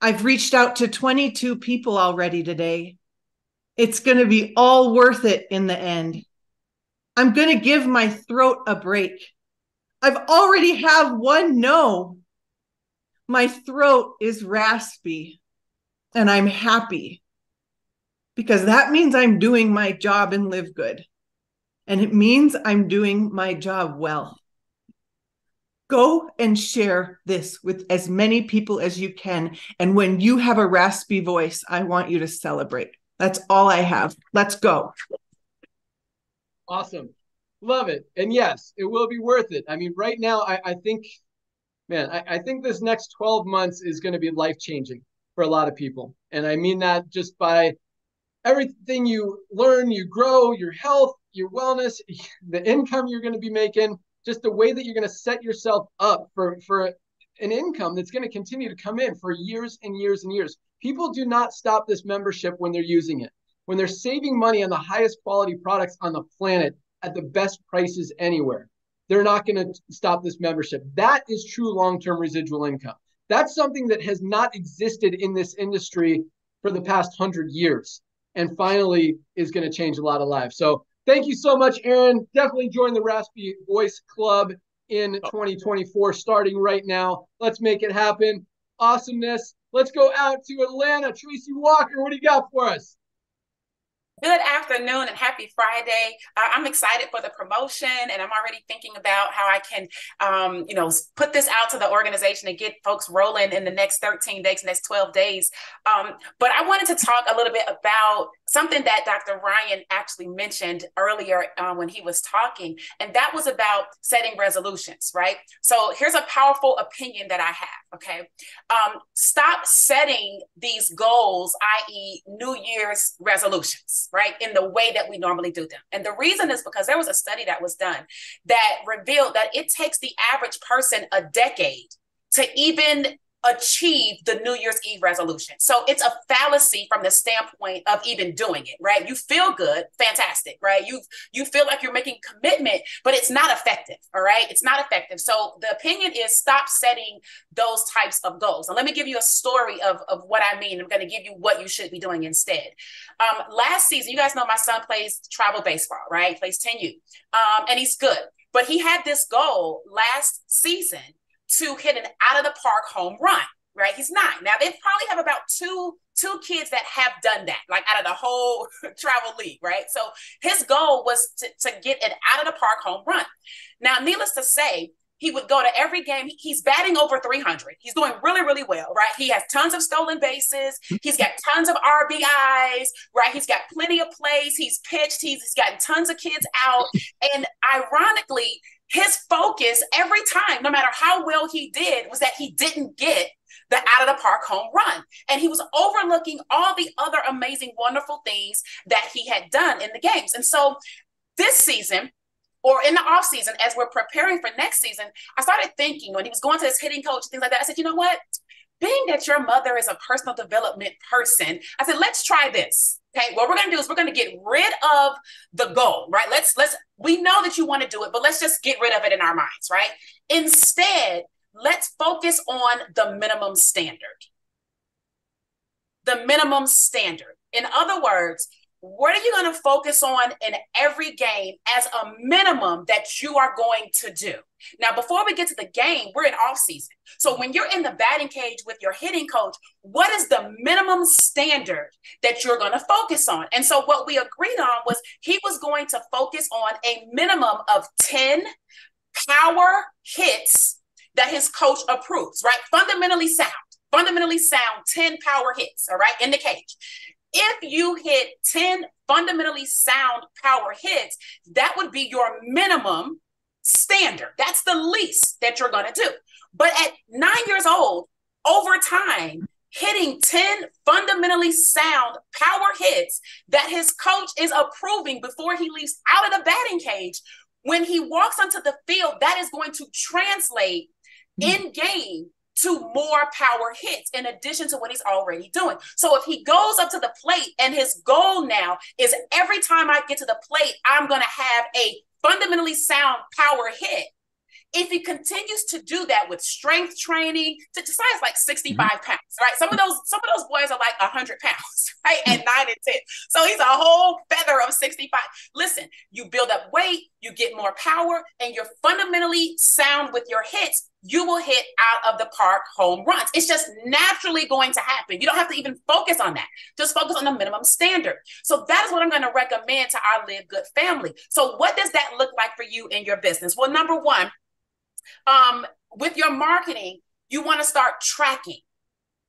I've reached out to twenty-two people already today. It's going to be all worth it in the end. I'm going to give my throat a break. I've already have one no. My throat is raspy and I'm happy because that means I'm doing my job and Live Good. And it means I'm doing my job well. Go and share this with as many people as you can. And when you have a raspy voice, I want you to celebrate. That's all I have. Let's go. Awesome. Love it. And yes, it will be worth it. I mean, right now, I, I think, man, I, I think this next twelve months is going to be life-changing for a lot of people. And I mean that just by everything you learn, you grow, your health, your wellness, the income you're going to be making, just the way that you're going to set yourself up for, for an income that's going to continue to come in for years and years and years. People do not stop this membership when they're using it, when they're saving money on the highest quality products on the planet at the best prices anywhere. They're not going to stop this membership. That is true long-term residual income. That's something that has not existed in this industry for the past hundred years and finally is going to change a lot of lives. So thank you so much, Aaron. Definitely join the Raspy Voice Club in twenty twenty-four starting right now. Let's make it happen. Awesomeness. Let's go out to Atlanta. Tracy Walker, what do you got for us? Good afternoon and happy Friday. Uh, I'm excited for the promotion and I'm already thinking about how I can, um, you know, put this out to the organization and get folks rolling in the next thirteen days, next twelve days. Um, but I wanted to talk a little bit about something that Doctor Ryan actually mentioned earlier uh, when he was talking, and that was about setting resolutions, right? So here's a powerful opinion that I have, okay? Um, stop setting these goals, that is New Year's resolutions, right, in the way that we normally do them. And the reason is because there was a study that was done that revealed that it takes the average person a decade to even achieve the New Year's Eve resolution. So it's a fallacy from the standpoint of even doing it, right? You feel good, fantastic, right? You you feel like you're making commitment, but it's not effective, all right? It's not effective. So the opinion is stop setting those types of goals. And let me give you a story of, of what I mean. I'm going to give you what you should be doing instead. Um, last season, you guys know my son plays travel baseball, right? He plays ten U, um, and he's good. But he had this goal last season to hit an out-of-the-park home run, right? He's nine. Now, they probably have about two, two kids that have done that, like out of the whole travel league, right? So his goal was to, to get an out-of-the-park home run. Now, needless to say, he would go to every game. He's batting over three hundred. He's doing really, really well, right? He has tons of stolen bases. He's got tons of R B Is, right? He's got plenty of plays. He's pitched. He's, he's gotten tons of kids out. And ironically, his focus every time, no matter how well he did, was that he didn't get the out-of-the-park home run. And he was overlooking all the other amazing, wonderful things that he had done in the games. And so this season, or in the off season, as we're preparing for next season, I started thinking when he was going to his hitting coach and things like that, I said, you know what? Being that your mother is a personal development person, I said, let's try this. Okay, what we're going to do is we're going to get rid of the goal, right? Let's, let's, we know that you want to do it, but let's just get rid of it in our minds, right? Instead, let's focus on the minimum standard. The minimum standard. In other words, what are you going to focus on in every game as a minimum that you are going to do? Now, before we get to the game, we're in off season. So when you're in the batting cage with your hitting coach, what is the minimum standard that you're going to focus on? And so what we agreed on was he was going to focus on a minimum of ten power hits that his coach approves, right? Fundamentally sound, fundamentally sound ten power hits, all right, in the cage. If you hit ten fundamentally sound power hits, that would be your minimum standard. That's the least that you're going to do. But at nine years old, over time, hitting ten fundamentally sound power hits that his coach is approving before he leaves out of the batting cage When he walks onto the field, that is going to translate mm-hmm. in game to more power hits in addition to what he's already doing. So if he goes up to the plate and his goal now is every time I get to the plate, I'm going to have a fundamentally sound power hit. If he continues to do that with strength training, to size like sixty-five mm-hmm. pounds, right? Some of those, some of those boys are like one hundred pounds, right? And nine and ten. So he's a whole feather of sixty-five. Listen, you build up weight, you get more power, and you're fundamentally sound with your hits. You will hit out of the park home runs. It's just naturally going to happen. You don't have to even focus on that. Just focus on the minimum standard. So that is what I'm going to recommend to our Live Good family. So what does that look like for you in your business? Well, number one, Um, with your marketing, you want to start tracking,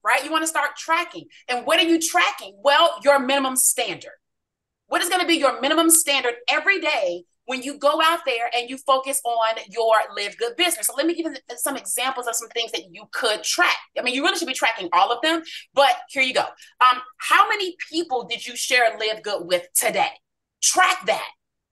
right? You want to start tracking. And what are you tracking? Well, your minimum standard. What is going to be your minimum standard every day when you go out there and you focus on your Live Good business? So let me give you some examples of some things that you could track. I mean, you really should be tracking all of them, but here you go. Um, how many people did you share Live Good with today? Track that.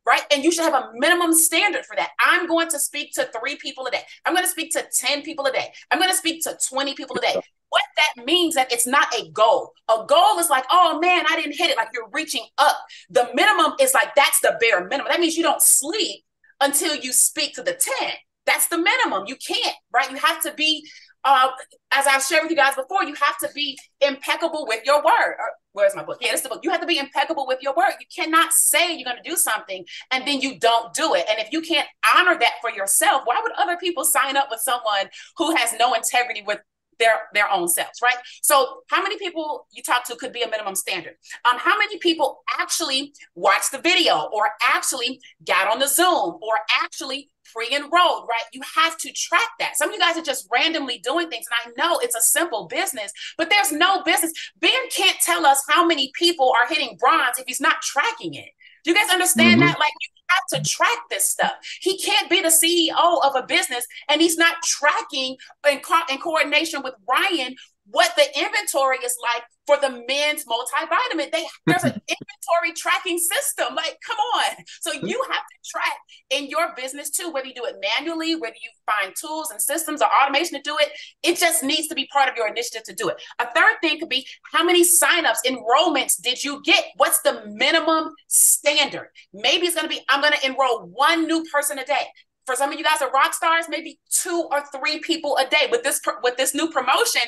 Right? And you should have a minimum standard for that. I'm going to speak to three people a day. I'm going to speak to ten people a day. I'm going to speak to twenty people a day. What that means that it's not a goal. A goal is like, oh man, I didn't hit it. Like you're reaching up. The minimum is like, that's the bare minimum. That means you don't sleep until you speak to the ten. That's the minimum. You can't, right? You have to be, uh, as I've shared with you guys before, you have to be impeccable with your word. Where's my book? Yeah, that's the book. You have to be impeccable with your word. You cannot say you're going to do something and then you don't do it. And if you can't honor that for yourself, why would other people sign up with someone who has no integrity with their, their own selves, right? So how many people you talk to could be a minimum standard? Um, how many people actually watched the video or actually got on the Zoom or actually pre-enrolled, right? You have to track that. Some of you guys are just randomly doing things. And I know it's a simple business, but there's no business. Ben can't tell us how many people are hitting bronze if he's not tracking it. Do you guys understand mm-hmm. that? Like you have to track this stuff. He can't be the C E O of a business and he's not tracking in, co- in coordination with Ryan what the inventory is like for the men's multivitamin. They, there's an inventory tracking system. Like, come on. So you have to track in your business too, whether you do it manually, whether you find tools and systems or automation to do it, it just needs to be part of your initiative to do it. A third thing could be how many signups, enrollments did you get? What's the minimum standard? Maybe it's going to be, I'm going to enroll one new person a day. For some of you guys are rock stars, maybe two or three people a day. With this with this new promotion,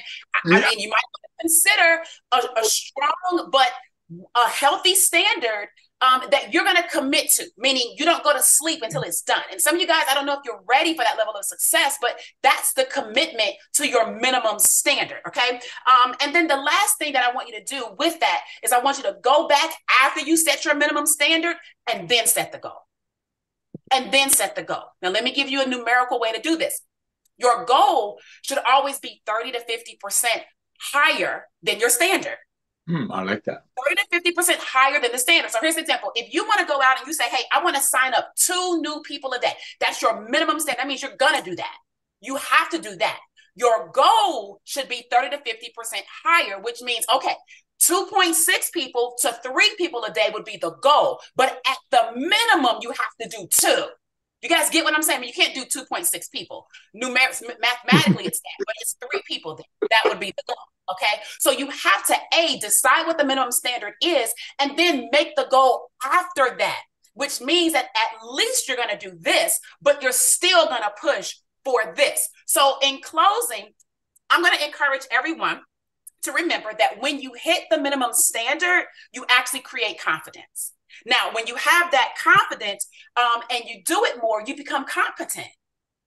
I, yeah. I mean, you might consider a, a strong but a healthy standard um, that you're going to commit to, meaning you don't go to sleep until it's done. And some of you guys, I don't know if you're ready for that level of success, but that's the commitment to your minimum standard, okay? Um, and then the last thing that I want you to do with that is I want you to go back after you set your minimum standard and then set the goal. And then set the goal. Now, let me give you a numerical way to do this. Your goal should always be thirty to fifty percent higher than your standard. Mm, I like that. thirty to fifty percent higher than the standard. So here's an example. If you want to go out and you say, hey, I want to sign up two new people a day. That's your minimum standard. That means you're going to do that. You have to do that. Your goal should be thirty to fifty percent higher, which means, okay, two point six people to three people a day would be the goal. But at the minimum, you have to do two. You guys get what I'm saying? I mean, you can't do two point six people. Numer- mathematically, it's that, but it's three people. Then. That would be the goal. Okay. So you have to A, decide what the minimum standard is, and then make the goal after that, which means that at least you're going to do this, but you're still going to push for this. So in closing, I'm going to encourage everyone to remember that when you hit the minimum standard, you actually create confidence. Now, when you have that confidence um, and you do it more, you become competent.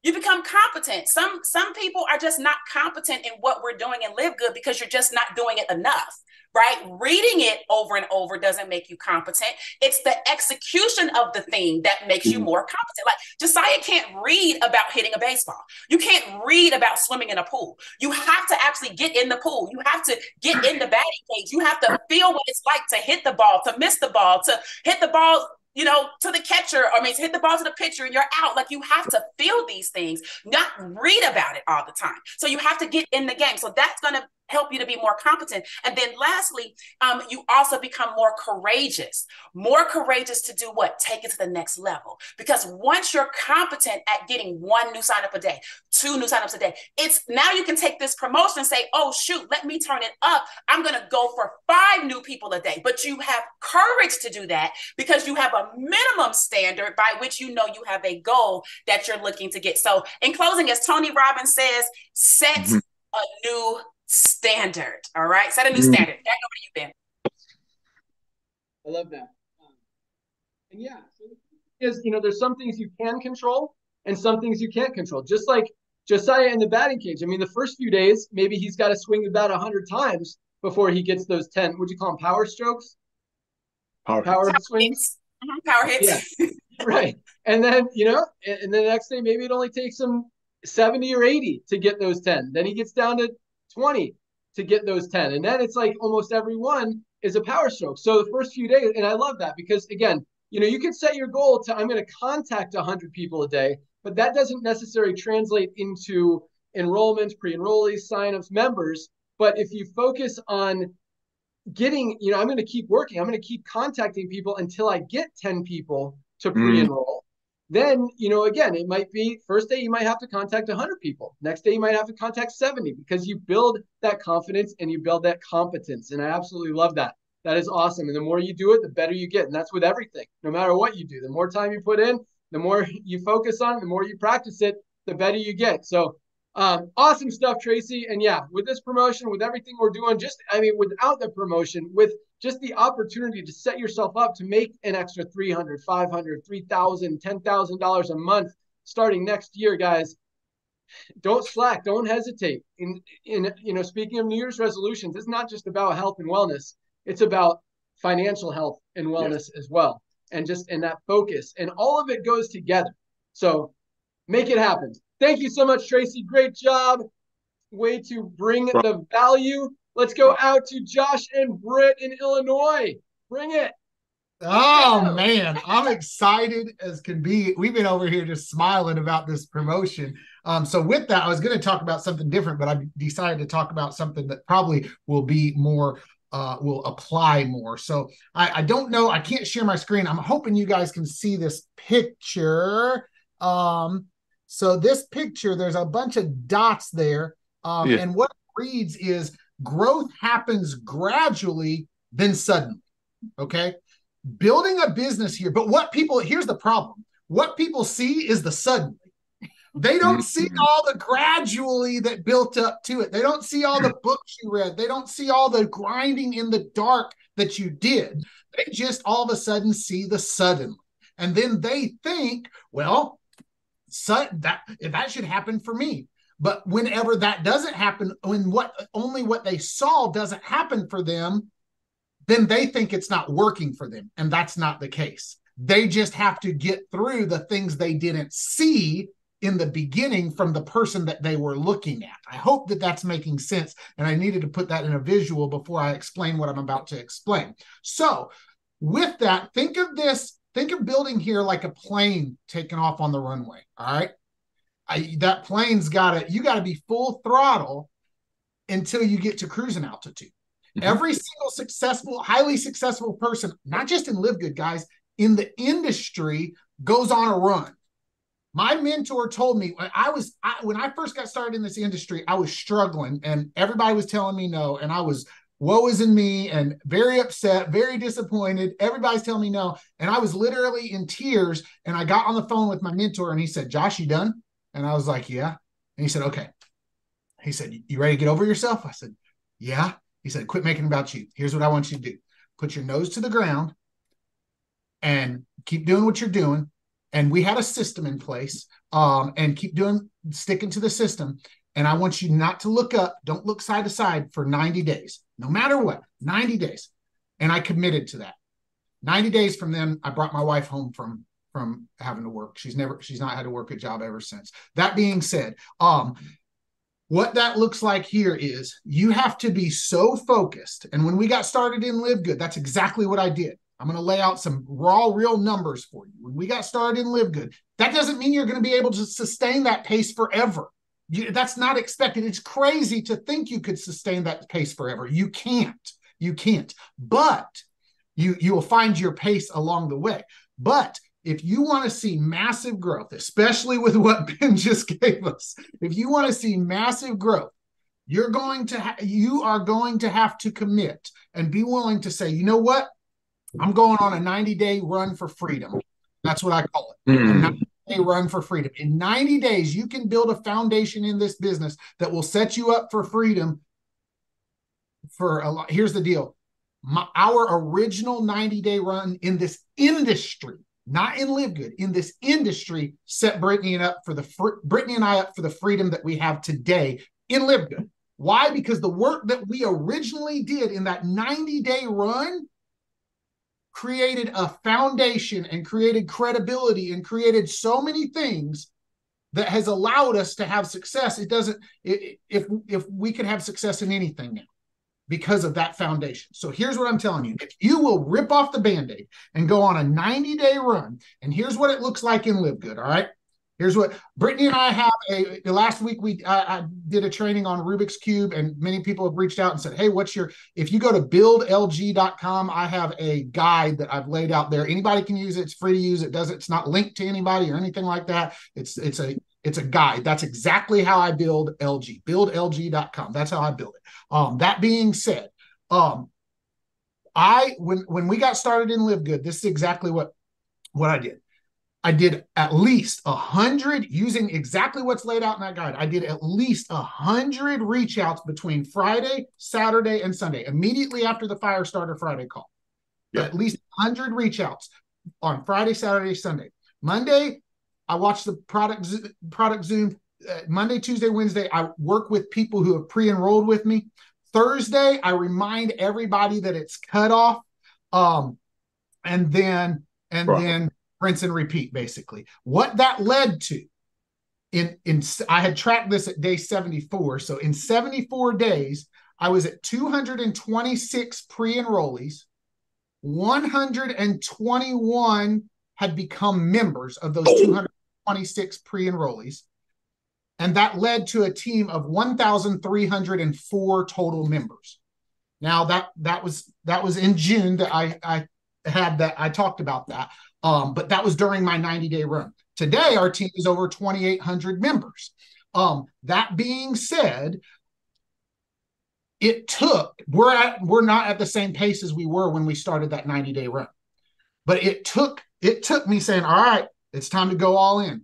You become competent. Some, some people are just not competent in what we're doing in Live Good because you're just not doing it enough, right? Reading it over and over doesn't make you competent. It's the execution of the thing that makes you more competent. Like Josiah can't read about hitting a baseball. You can't read about swimming in a pool. You have to actually get in the pool. You have to get in the batting cage. You have to feel what it's like to hit the ball, to miss the ball, to hit the ball you know, to the catcher, or I mean, hit the ball to the pitcher and you're out. Like, you have to feel these things, not read about it all the time. So you have to get in the game. So that's going to help you to be more competent. And then lastly, um, you also become more courageous, more courageous to do what? Take it to the next level. Because once you're competent at getting one new signup a day, two new signups a day, it's now you can take this promotion and say, oh shoot, let me turn it up. I'm going to go for five new people a day. But you have courage to do that because you have a minimum standard by which you know you have a goal that you're looking to get. So in closing, as Tony Robbins says, set mm-hmm. a new standard. All right, set a new mm-hmm. standard. Back over to you, Ben. I love that. Um, and yeah, so is you know, there's some things you can control and some things you can't control. Just like Josiah in the batting cage. I mean, the first few days, maybe he's got to swing the bat a hundred times before he gets those ten. Would you call them power strokes? Power, power, power swings. Hits. Power hits. Yeah. Right, and then you know, and, and then the next day maybe it only takes him seventy or eighty to get those ten. Then he gets down to twenty to get those ten. And then it's like almost every one is a power stroke. So the first few days, and I love that because again, you know, you can set your goal to, I'm going to contact a hundred people a day, but that doesn't necessarily translate into enrollments, pre-enrollees, signups, members. But if you focus on getting, you know, I'm going to keep working, I'm going to keep contacting people until I get ten people to pre-enroll. Mm. Then, you know, again, it might be first day, you might have to contact one hundred people. Next day, you might have to contact seventy because you build that confidence and you build that competence. And I absolutely love that. That is awesome. And the more you do it, the better you get. And that's with everything, no matter what you do. The more time you put in, the more you focus on it, the more you practice it, the better you get. So um, awesome stuff, Tracy. And yeah, with this promotion, with everything we're doing, just, I mean, without the promotion, with just the opportunity to set yourself up to make an extra three hundred dollars, five hundred dollars, three thousand dollars, ten thousand dollars a month starting next year, guys. Don't slack. Don't hesitate. In, in, you know, speaking of New Year's resolutions, it's not just about health and wellness. It's about financial health and wellness yes. as well. And just in that focus. And all of it goes together. So make it happen. Thank you so much, Tracy. Great job. Way to bring the value. Let's go out to Josh and Britt in Illinois. Bring it. Oh, man. I'm excited as can be. We've been over here just smiling about this promotion. Um, so with that, I was going to talk about something different, but I decided to talk about something that probably will be more, uh, will apply more. So I, I don't know. I can't share my screen. I'm hoping you guys can see this picture. Um, so this picture, there's a bunch of dots there. Um, yeah. And what it reads is, growth happens gradually, then suddenly, okay? Building a business here, but what people, here's the problem. What people see is the suddenly. They don't see all the gradually that built up to it. They don't see all the books you read. They don't see all the grinding in the dark that you did. They just all of a sudden see the suddenly. And then they think, well, sudden, that, that should happen for me. But whenever that doesn't happen, when what only what they saw doesn't happen for them, then they think it's not working for them. And that's not the case. They just have to get through the things they didn't see in the beginning from the person that they were looking at. I hope that that's making sense. And I needed to put that in a visual before I explain what I'm about to explain. So with that, think of this, think of building here like a plane taking off on the runway, all right? I, that plane's got to, you got to be full throttle until you get to cruising altitude. Mm-hmm. Every single successful, highly successful person, not just in LiveGood, guys, in the industry goes on a run. My mentor told me when I was, I, when I first got started in this industry, I was struggling and everybody was telling me no. And I was, woe is in me and very upset, very disappointed. Everybody's telling me no. And I was literally in tears. And I got on the phone with my mentor and he said, Josh, you done? And I was like, yeah. And he said, okay. He said, you ready to get over yourself? I said, yeah. He said, quit making about you. Here's what I want you to do. Put your nose to the ground and keep doing what you're doing. And we had a system in place um, and keep doing, sticking to the system. And I want you not to look up. Don't look side to side for ninety days, no matter what, ninety days. And I committed to that. ninety days from then, I brought my wife home from from having to work. She's never, she's not had to work a job ever since. That being said, um, what that looks like here is you have to be so focused. And when we got started in LiveGood, that's exactly what I did. I'm going to lay out some raw, real numbers for you. When we got started in LiveGood, that doesn't mean you're going to be able to sustain that pace forever. You, that's not expected. It's crazy to think you could sustain that pace forever. You can't. You can't. But you, you will find your pace along the way. But if you want to see massive growth, especially with what Ben just gave us, if you want to see massive growth, you're going to ha- you are going to have to commit and be willing to say, you know what? I'm going on a ninety-day run for freedom. That's what I call it. Mm. A ninety-day run for freedom. In ninety days, you can build a foundation in this business that will set you up for freedom for a lot. Here's the deal. My, our original ninety-day run in this industry, not in LiveGood, in this industry, set Brittany and up for the fr- Brittany and I up for the freedom that we have today in LiveGood. Why? Because the work that we originally did in that ninety-day run created a foundation and created credibility and created so many things that has allowed us to have success. It doesn't, it, if if we could have success in anything now because of that foundation. So here's what I'm telling you. If you will rip off the Band-Aid and go on a ninety-day run, and here's what it looks like in LiveGood, all right? Here's what Brittany and I have a, last week we, I, I did a training on Rubik's Cube, and many people have reached out and said, hey, what's your, if you go to build L G dot com, I have a guide that I've laid out there. Anybody can use it. It's free to use. It doesn't, it's not linked to anybody or anything like that. It's, it's a, it's a guide. That's exactly how I build L G, build L G dot com. That's how I build it. Um, that being said, um, I, when, when we got started in LiveGood, this is exactly what, what I did. I did at least a hundred, using exactly what's laid out in that guide, I did at least a hundred reach outs between Friday, Saturday, and Sunday, immediately after the Firestarter Friday call. Yep. At least a hundred reach outs on Friday, Saturday, Sunday. Monday, I watch the product, product Zoom. Uh, Monday, Tuesday, Wednesday, I work with people who have pre-enrolled with me. Thursday, I remind everybody that it's cut off. Um, and then, and right. then, rinse and repeat, basically. What that led to, in in I had tracked this at day seventy-four. So in seventy-four days, I was at two hundred twenty-six pre-enrollees. one hundred twenty-one had become members of those two hundred twenty-six pre-enrollees. And that led to a team of one thousand three hundred four total members. Now, that that was that was in June that I, I had that. I talked about that. Um, but that was during my ninety-day run. Today, our team is over twenty-eight hundred members. Um, that being said, it took, we're at, we're not at the same pace as we were when we started that ninety-day run. But it took it took me saying, all right, it's time to go all in.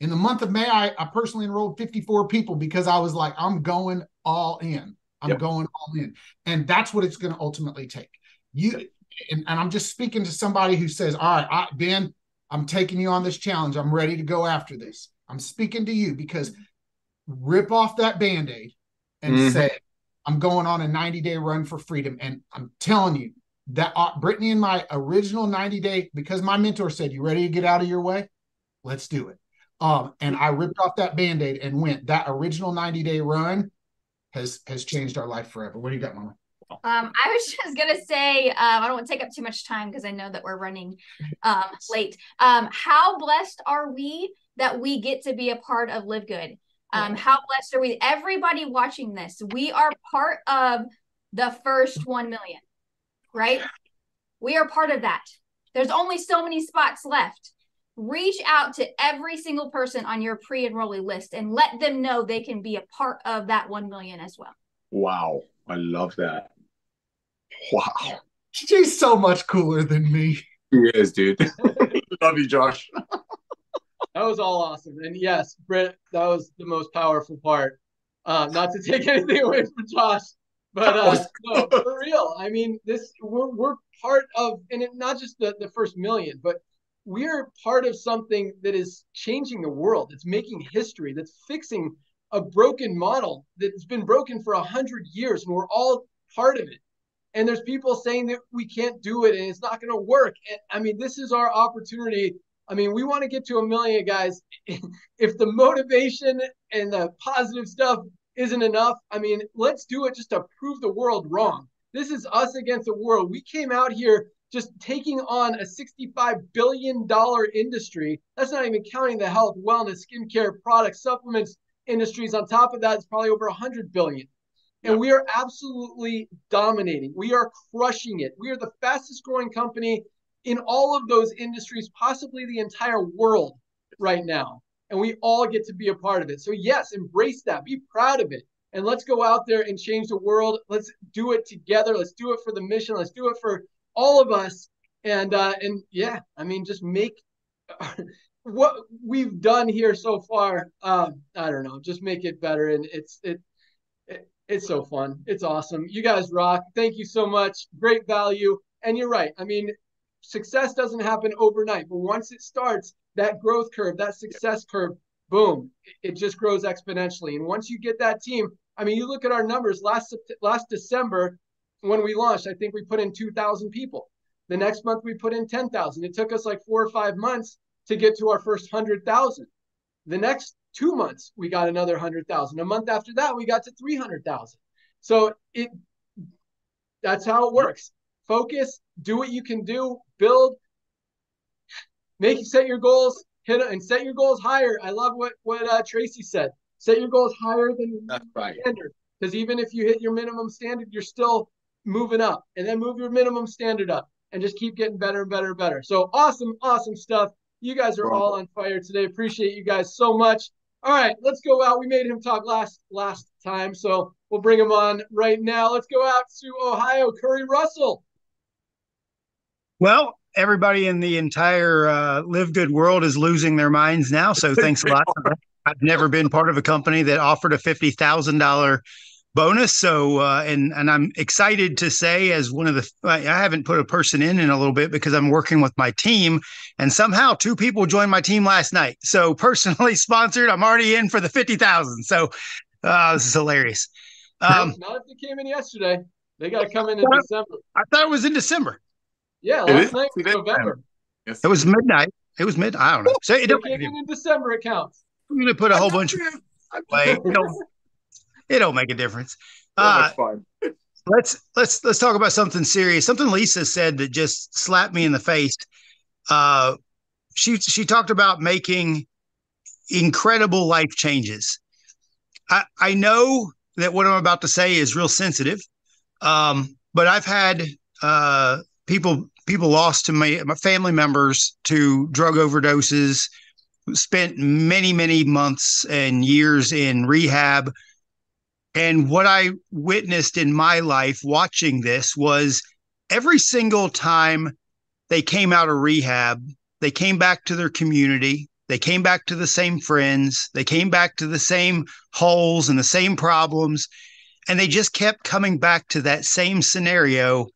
In the month of May, I, I personally enrolled fifty-four people because I was like, I'm going all in. I'm yep. going all in. And that's what it's going to ultimately take. You. Yep. And, and I'm just speaking to somebody who says, all right, I, Ben, I'm taking you on this challenge. I'm ready to go after this. I'm speaking to you because rip off that Band-Aid and mm-hmm. say, I'm going on a ninety-day run for freedom. And I'm telling you that uh, Brittany and my original ninety-day, because my mentor said, you ready to get out of your way? Let's do it. Um, and I ripped off that Band-Aid and went. That original ninety-day run has has changed our life forever. What do you got, Mama? Um, I was just going to say, um, I don't want to take up too much time because I know that we're running um, late. Um, how blessed are we that we get to be a part of LiveGood? Um, how blessed are we? Everybody watching this, we are part of the first one million, right? We are part of that. There's only so many spots left. Reach out to every single person on your pre-enrollee list and let them know they can be a part of that one million as well. Wow. I love that. Wow. She's so much cooler than me. He is, dude. Love you, Josh. That was all awesome. And yes, Britt, that was the most powerful part. Uh, not to take anything away from Josh, but uh, no, for real. I mean, this we're we're part of, and it, not just the, the first million, but we're part of something that is changing the world. It's making history. That's fixing a broken model that's been broken for a hundred years, and we're all part of it. And there's people saying that we can't do it and it's not going to work. And I mean, this is our opportunity. I mean, we want to get to a million, guys. If the motivation and the positive stuff isn't enough, I mean, let's do it just to prove the world wrong. This is us against the world. We came out here just taking on a sixty-five billion dollars industry. That's not even counting the health, wellness, skincare, products, supplements industries. On top of that, it's probably over one hundred billion dollars. And yeah. we are absolutely dominating. We are crushing it. We are the fastest growing company in all of those industries, possibly the entire world right now. And we all get to be a part of it. So yes, embrace that, be proud of it. And let's go out there and change the world. Let's do it together. Let's do it for the mission. Let's do it for all of us. And uh, and yeah, I mean, just make what we've done here so far, uh, I don't know, just make it better. And it's, it, it, it's so fun. It's awesome. You guys rock. Thank you so much. Great value. And you're right. I mean, success doesn't happen overnight, but once it starts, that growth curve, that success curve, boom, it just grows exponentially. And once you get that team, I mean, you look at our numbers last, last December when we launched, I think we put in two thousand people. The next month we put in ten thousand. It took us like four or five months to get to our first one hundred thousand. The next two months, we got another one hundred thousand. A month after that, we got to three hundred thousand. So it that's how it works. Focus, do what you can do, build, make you set your goals, hit and set your goals higher. I love what what uh, Tracy said. Set your goals higher than that's right. standard, because even if you hit your minimum standard, you're still moving up, and then move your minimum standard up, and just keep getting better and better and better. So awesome, awesome stuff. You guys are all on fire today. Appreciate you guys so much. All right, let's go out. We made him talk last last time, so we'll bring him on right now. Let's go out to Ohio, Curry Russell. Well, everybody in the entire uh, Live Good world is losing their minds now. So thanks a lot. I've never been part of a company that offered a fifty thousand dollars bonus. So, uh, and and I'm excited to say, as one of the, I haven't put a person in in a little bit because I'm working with my team, and somehow two people joined my team last night. So personally sponsored, I'm already in for the fifty thousand. So uh, this is hilarious. Um, Not if they came in yesterday. They got to come in in I, December. I thought it was in December. Yeah, last night was November. Yes. It was midnight. It was mid. I don't know. So it, it came in, in December. It counts. I'm going to put a whole bunch of like, it, don't, it don't make a difference. Uh, oh, fine. let's let's let's talk about something serious. Something Lisa said that just slapped me in the face. Uh, she she talked about making incredible life changes. I I know that what I'm about to say is real sensitive, um, but I've had. Uh, People people lost to my, my family members to drug overdoses, spent many, many months and years in rehab. And what I witnessed in my life watching this was every single time they came out of rehab, they came back to their community, they came back to the same friends, they came back to the same holes and the same problems, and they just kept coming back to that same scenario,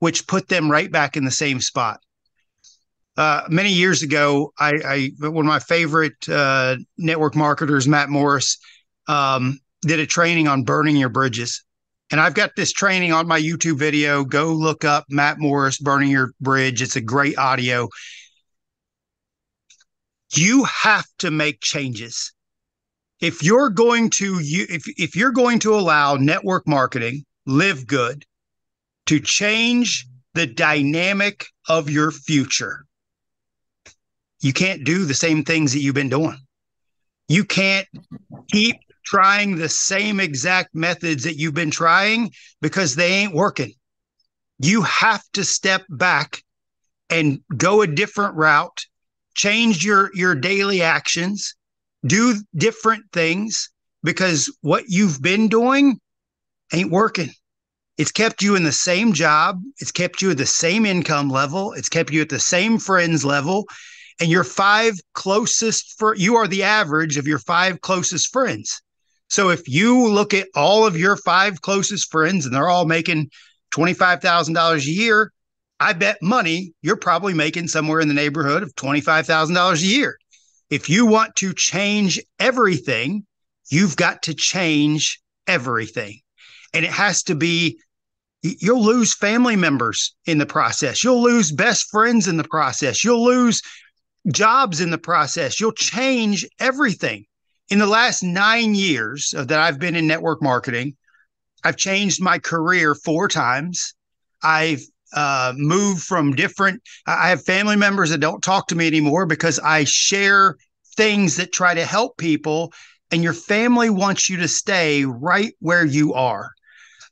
which put them right back in the same spot. Uh, many years ago, I, I one of my favorite uh, network marketers, Matt Morris, um, did a training on burning your bridges. And I've got this training on my YouTube video. Go look up Matt Morris, Burning Your Bridge. It's a great audio. You have to make changes. If you're going to you, if if you're going to allow network marketing, Live Good, to change the dynamic of your future, you can't do the same things that you've been doing. You can't keep trying the same exact methods that you've been trying because they ain't working. You have to step back and go a different route, change your, your daily actions, do different things, because what you've been doing ain't working. It's kept you in the same job. It's kept you at the same income level. It's kept you at the same friends level. And your five closest, fr- you are the average of your five closest friends. So if you look at all of your five closest friends and they're all making twenty-five thousand dollars a year, I bet money you're probably making somewhere in the neighborhood of twenty-five thousand dollars a year. If you want to change everything, you've got to change everything. And it has to be. You'll lose family members in the process. You'll lose best friends in the process. You'll lose jobs in the process. You'll change everything. In the last nine years that I've been in network marketing, I've changed my career four times. I've uh, moved from different. I have family members that don't talk to me anymore because I share things that try to help people. And your family wants you to stay right where you are.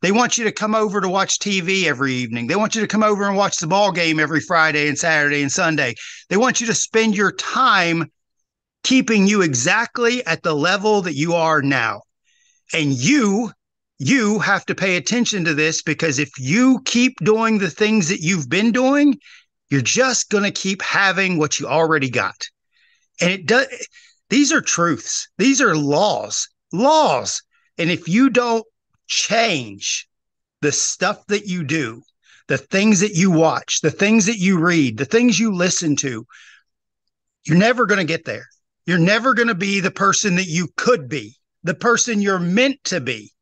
They want you to come over to watch T V every evening. They want you to come over and watch the ball game every Friday and Saturday and Sunday. They want you to spend your time keeping you exactly at the level that you are now. And you, you have to pay attention to this, because if you keep doing the things that you've been doing, you're just going to keep having what you already got. And it does. These are truths. These are laws, laws. And if you don't change the stuff that you do, the things that you watch, the things that you read, the things you listen to, you're never going to get there. You're never going to be the person that you could be, the person you're meant to be,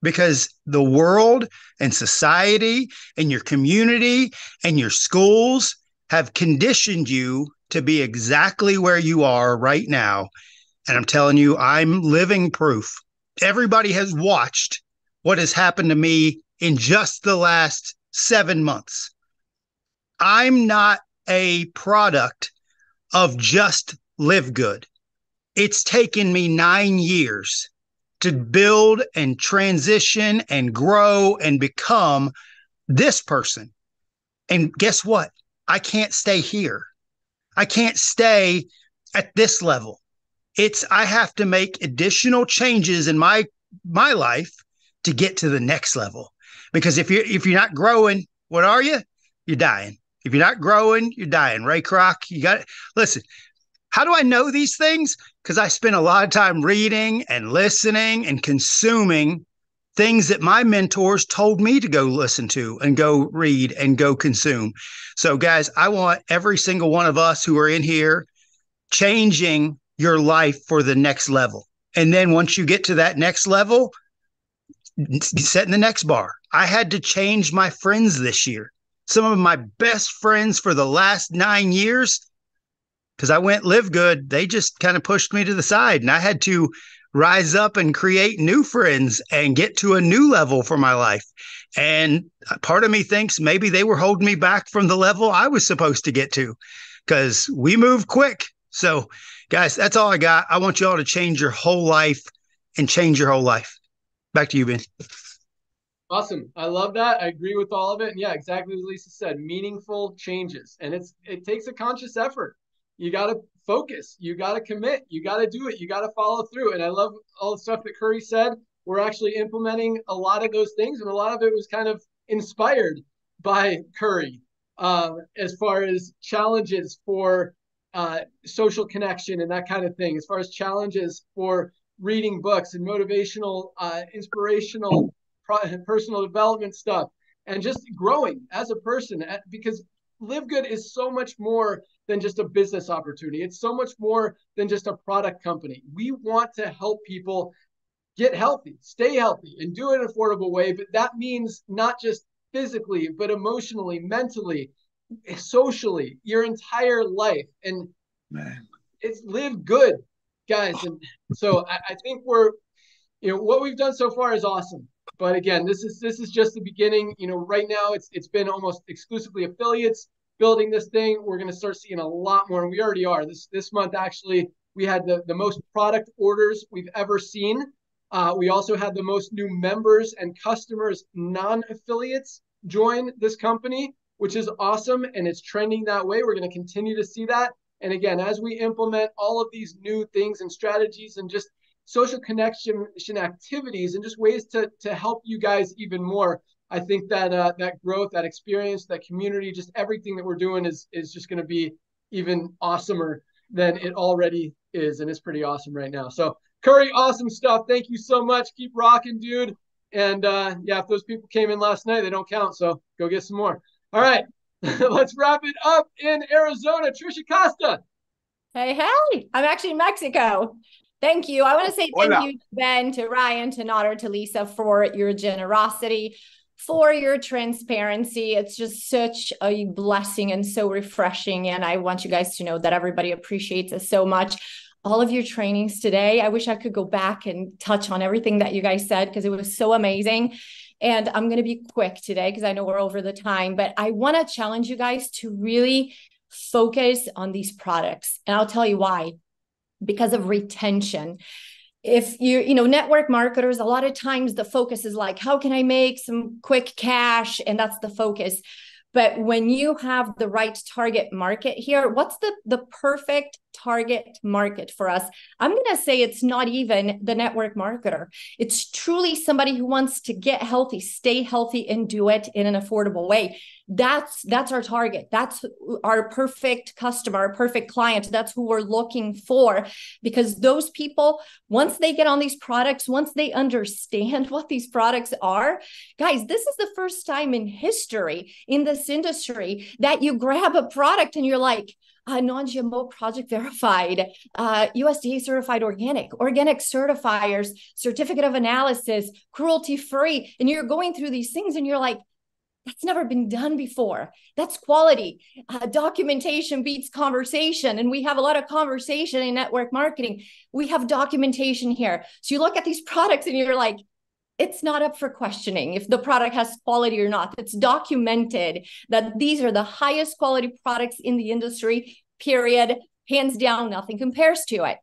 because the world and society and your community and your schools have conditioned you to be exactly where you are right now. And I'm telling you, I'm living proof. Everybody has watched what has happened to me in just the last seven months. I'm not a product of just LiveGood. It's taken me nine years to build and transition and grow and become this person. And guess what? I can't stay here. I can't stay at this level. It's I have to make additional changes in my my life to get to the next level. Because if you're if you're not growing, what are you? You're dying. If you're not growing, you're dying. Ray Kroc, you got it. Listen, how do I know these things? Because I spend a lot of time reading and listening and consuming things that my mentors told me to go listen to and go read and go consume. So guys, I want every single one of us who are in here changing your life for the next level. And then once you get to that next level, setting the next bar. I had to change my friends this year. Some of my best friends for the last nine years, because I went LiveGood, they just kind of pushed me to the side, and I had to rise up and create new friends and get to a new level for my life. And part of me thinks maybe they were holding me back from the level I was supposed to get to, because we move quick. So guys, that's all I got. I want you all to change your whole life and change your whole life. Back to you, Ben. Awesome. I love that. I agree with all of it. And yeah, exactly what Lisa said, meaningful changes. And it's it takes a conscious effort. You got to focus. You got to commit. You got to do it. You got to follow through. And I love all the stuff that Curry said. We're actually implementing a lot of those things. And a lot of it was kind of inspired by Curry uh, as far as challenges for uh, social connection and that kind of thing, as far as challenges for reading books and motivational, uh, inspirational, personal development stuff, and just growing as a person, because LiveGood is so much more than just a business opportunity. It's so much more than just a product company. We want to help people get healthy, stay healthy, and do it in an affordable way. But that means not just physically, but emotionally, mentally, socially, your entire life. And Man. It's LiveGood, guys. And so I, I think we're, you know, what we've done so far is awesome. But again, this is this is just the beginning. You know, right now it's it's been almost exclusively affiliates building this thing. We're going to start seeing a lot more, and we already are. This this month, actually, we had the, the most product orders we've ever seen. Uh, we also had the most new members and customers, non-affiliates, join this company, which is awesome, and it's trending that way. We're going to continue to see that. And again, as we implement all of these new things and strategies and just social connection activities and just ways to to help you guys even more, I think that uh, that growth, that experience, that community, just everything that we're doing is is just going to be even awesomer than it already is, and it's pretty awesome right now. So Curry, awesome stuff. Thank you so much. Keep rocking, dude. And uh, yeah, if those people came in last night, they don't count. So go get some more. All right, let's wrap it up in Arizona. Trisha Costa. Hey, hey, I'm actually in Mexico. Thank you. I want to say thank Hola. you, to Ben, to Ryan, to Notter, to Lisa, for your generosity, for your transparency. It's just such a blessing and so refreshing. And I want you guys to know that everybody appreciates us so much. All of your trainings today, I wish I could go back and touch on everything that you guys said, because it was so amazing. And I'm going to be quick today because I know we're over the time, but I want to challenge you guys to really focus on these products. And I'll tell you why. Because of retention. If you, you know, network marketers, a lot of times the focus is like, how can I make some quick cash? And that's the focus. But when you have the right target market here, what's the, the perfect target market for us? I'm going to say it's not even the network marketer. It's truly somebody who wants to get healthy, stay healthy, and do it in an affordable way. That's, that's our target. That's our perfect customer, our perfect client. That's who we're looking for, because those people, once they get on these products, once they understand what these products are, guys, this is the first time in history in this industry that you grab a product and you're like, Uh, non-G M O project verified, uh, U S D A certified organic, organic certifiers, certificate of analysis, cruelty-free. And you're going through these things and you're like, that's never been done before. That's quality. Uh, documentation beats conversation. And we have a lot of conversation in network marketing. We have documentation here. So you look at these products and you're like, it's not up for questioning if the product has quality or not. It's documented that these are the highest quality products in the industry, period. Hands down, nothing compares to it.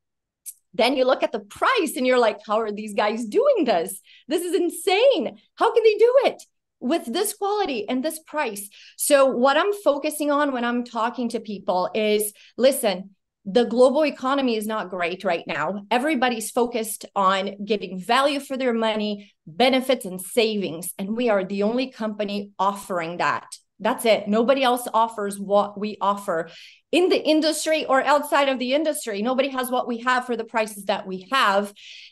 Then you look at the price and you're like, how are these guys doing this? This is insane. How can they do it with this quality and this price? So what I'm focusing on when I'm talking to people is, listen, the global economy is not great right now. Everybody's focused on getting value for their money, benefits and savings. And we are the only company offering that. That's it. Nobody else offers what we offer in the industry or outside of the industry. Nobody has what we have for the prices that we have.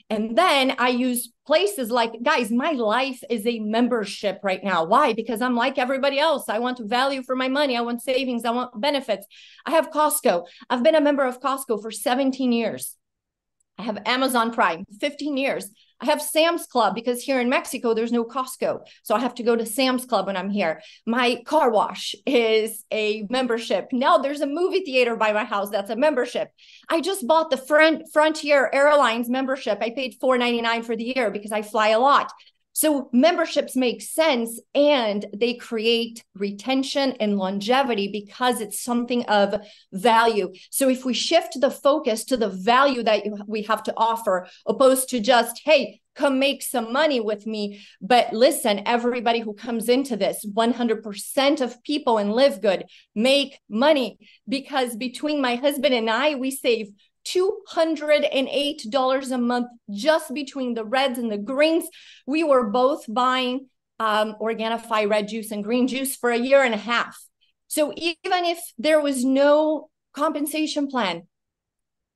And then I use places like, guys, my life is a membership right now. Why? Because I'm like everybody else. I want value for my money. I want savings. I want benefits. I have Costco. I've been a member of Costco for seventeen years. I have Amazon Prime, fifteen years. I have Sam's Club because here in Mexico, there's no Costco. So I have to go to Sam's Club when I'm here. My car wash is a membership. Now there's a movie theater by my house. That's a membership. I just bought the Front Frontier Airlines membership. I paid four ninety-nine for the year because I fly a lot. So memberships make sense and they create retention and longevity because it's something of value. So if we shift the focus to the value that we have to offer, opposed to just, hey, come make some money with me. But listen, everybody who comes into this, one hundred percent of people in LiveGood make money, because between my husband and I, we save two hundred eight dollars a month just between the reds and the greens. We were both buying um, Organifi red juice and green juice for a year and a half. So even if there was no compensation plan,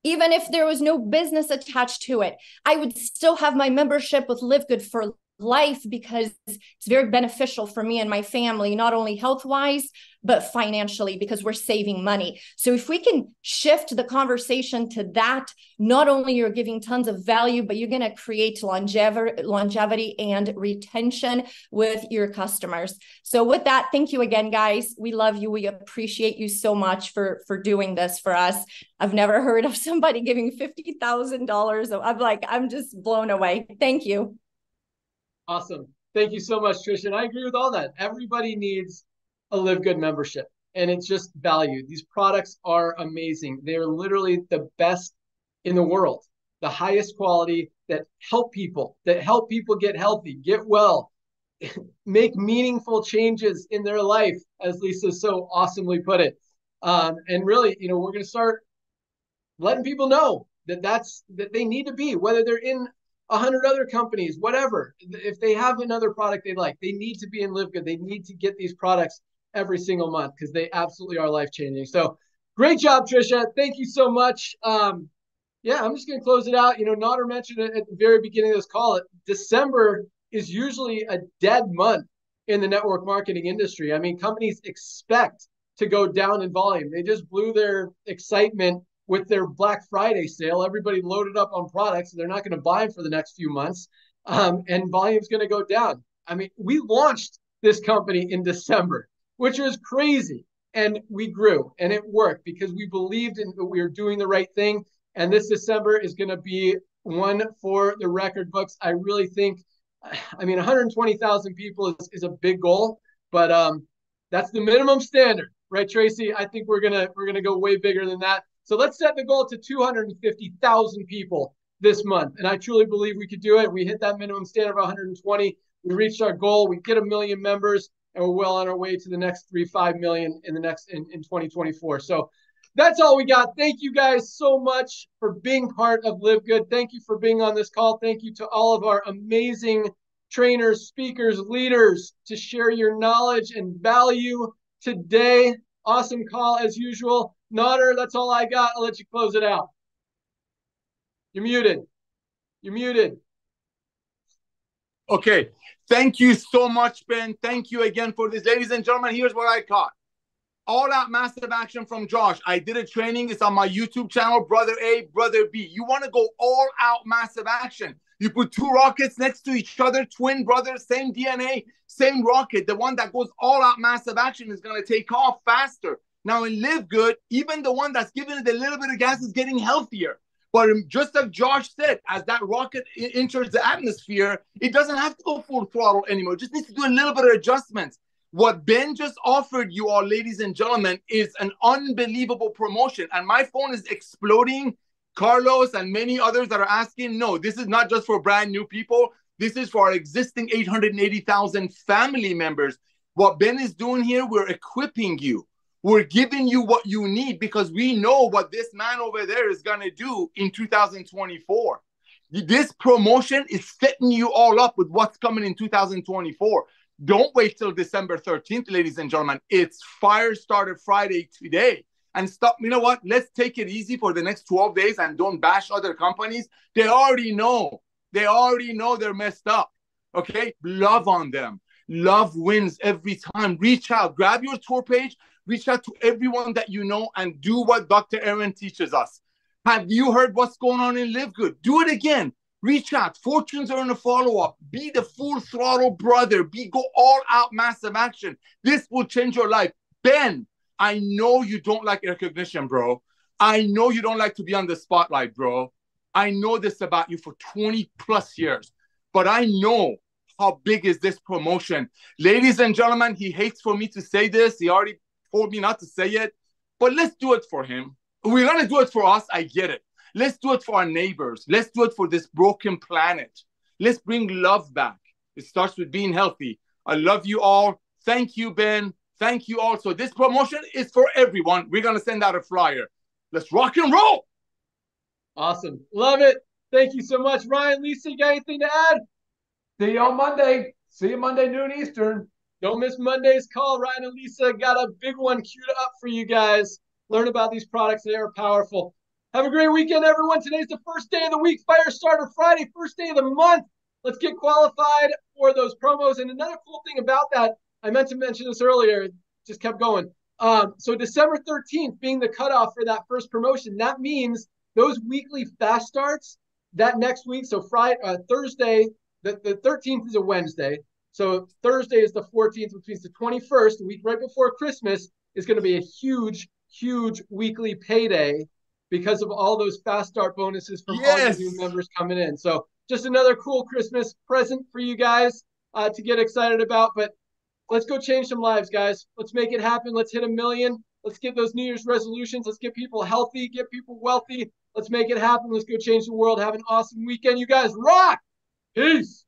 even if there was no business attached to it, I would still have my membership with LiveGood for life because it's very beneficial for me and my family, not only health-wise, but financially, because we're saving money. So if we can shift the conversation to that, not only you're giving tons of value, but you're going to create longevity, longevity and retention with your customers. So with that, thank you again, guys. We love you. We appreciate you so much for, for doing this for us. I've never heard of somebody giving fifty thousand dollars. I'm like, I'm just blown away. Thank you. Awesome. Thank you so much, Trisha. And I agree with all that. Everybody needs a LiveGood membership, and it's just value. These products are amazing. They're literally the best in the world, the highest quality, that help people, that help people get healthy, get well, make meaningful changes in their life, as Lisa so awesomely put it. Um, and really, you know, we're going to start letting people know that that's, that they need to be, whether they're in a hundred other companies, whatever. If they have another product they like, they need to be in LiveGood. They need to get these products every single month because they absolutely are life-changing. So great job, Trisha. Thank you so much. Um, yeah, I'm just going to close it out. You know, Notter mentioned it at the very beginning of this call. December is usually a dead month in the network marketing industry. I mean, companies expect to go down in volume. They just blew their excitement with their Black Friday sale. Everybody loaded up on products. They're not going to buy for the next few months, um, and volume's going to go down. I mean, we launched this company in December, which was crazy, and we grew, and it worked because we believed in that we were doing the right thing, and this December is going to be one for the record books. I really think I mean, one hundred twenty thousand people is, is a big goal, but um, that's the minimum standard, right, Tracy? I think we're gonna we're gonna go way bigger than that. So let's set the goal to two hundred fifty thousand people this month, and I truly believe we could do it. We hit that minimum standard of one hundred twenty. We reached our goal. We get a million members, and we're well on our way to the next three five million in the next in, in twenty twenty-four. So that's all we got. Thank you guys so much for being part of Live Good. Thank you for being on this call. Thank you to all of our amazing trainers, speakers, leaders to share your knowledge and value today. Awesome call as usual. Notter, that's all I got. I'll let you close it out. You're muted. You're muted. Okay. Thank you so much, Ben. Thank you again for this. Ladies and gentlemen, here's what I caught. All that massive action from Josh. I did a training. It's on my YouTube channel, Brother A, Brother B. You want to go all out massive action. You put two rockets next to each other, twin brothers, same D N A, same rocket. The one that goes all out massive action is going to take off faster. Now in Live Good, even the one that's giving it a little bit of gas is getting healthier. But just like Josh said, as that rocket enters the atmosphere, it doesn't have to go full throttle anymore. It just needs to do a little bit of adjustments. What Ben just offered you all, ladies and gentlemen, is an unbelievable promotion. And my phone is exploding. Carlos and many others that are asking, no, this is not just for brand new people. This is for our existing eight hundred eighty thousand family members. What Ben is doing here, we're equipping you. We're giving you what you need because we know what this man over there is going to do in two thousand twenty-four. This promotion is setting you all up with what's coming in two thousand twenty-four. Don't wait till December thirteenth, ladies and gentlemen. It's Firestarter Friday today. And stop, you know what? Let's take it easy for the next twelve days and don't bash other companies. They already know. They already know they're messed up. Okay? Love on them. Love wins every time. Reach out. Grab your tour page. Reach out to everyone that you know and do what Doctor Aaron teaches us. Have you heard what's going on in Live Good? Do it again. Reach out. Fortunes are in a follow-up. Be the full throttle brother. Be go all-out massive action. This will change your life. Ben, I know you don't like recognition, bro. I know you don't like to be on the spotlight, bro. I know this about you for twenty plus years. But I know how big is this promotion. Ladies and gentlemen, he hates for me to say this. He already told me not to say it. But let's do it for him. We're going to do it for us. I get it. Let's do it for our neighbors. Let's do it for this broken planet. Let's bring love back. It starts with being healthy. I love you all. Thank you, Ben. Thank you all. So this promotion is for everyone. We're going to send out a flyer. Let's rock and roll. Awesome. Love it. Thank you so much, Ryan. Lisa, you got anything to add? See you on Monday. See you Monday, noon Eastern. Don't miss Monday's call. Ryan and Lisa got a big one queued up for you guys. Learn about these products. They are powerful. Have a great weekend, everyone. Today's the first day of the week, Firestarter Friday, first day of the month. Let's get qualified for those promos. And another cool thing about that, I meant to mention this earlier, it just kept going. Um, so December thirteenth being the cutoff for that first promotion, that means those weekly fast starts that next week. So Friday, uh, Thursday, the, the thirteenth is a Wednesday. So Thursday is the fourteenth, which means the twenty-first, the week right before Christmas, is going to be a huge, huge weekly payday because of all those fast start bonuses from yes. all the new members coming in. So just another cool Christmas present for you guys uh, to get excited about. But let's go change some lives, guys. Let's make it happen. Let's hit a million. Let's get those New Year's resolutions. Let's get people healthy, get people wealthy. Let's make it happen. Let's go change the world. Have an awesome weekend. You guys rock. Peace.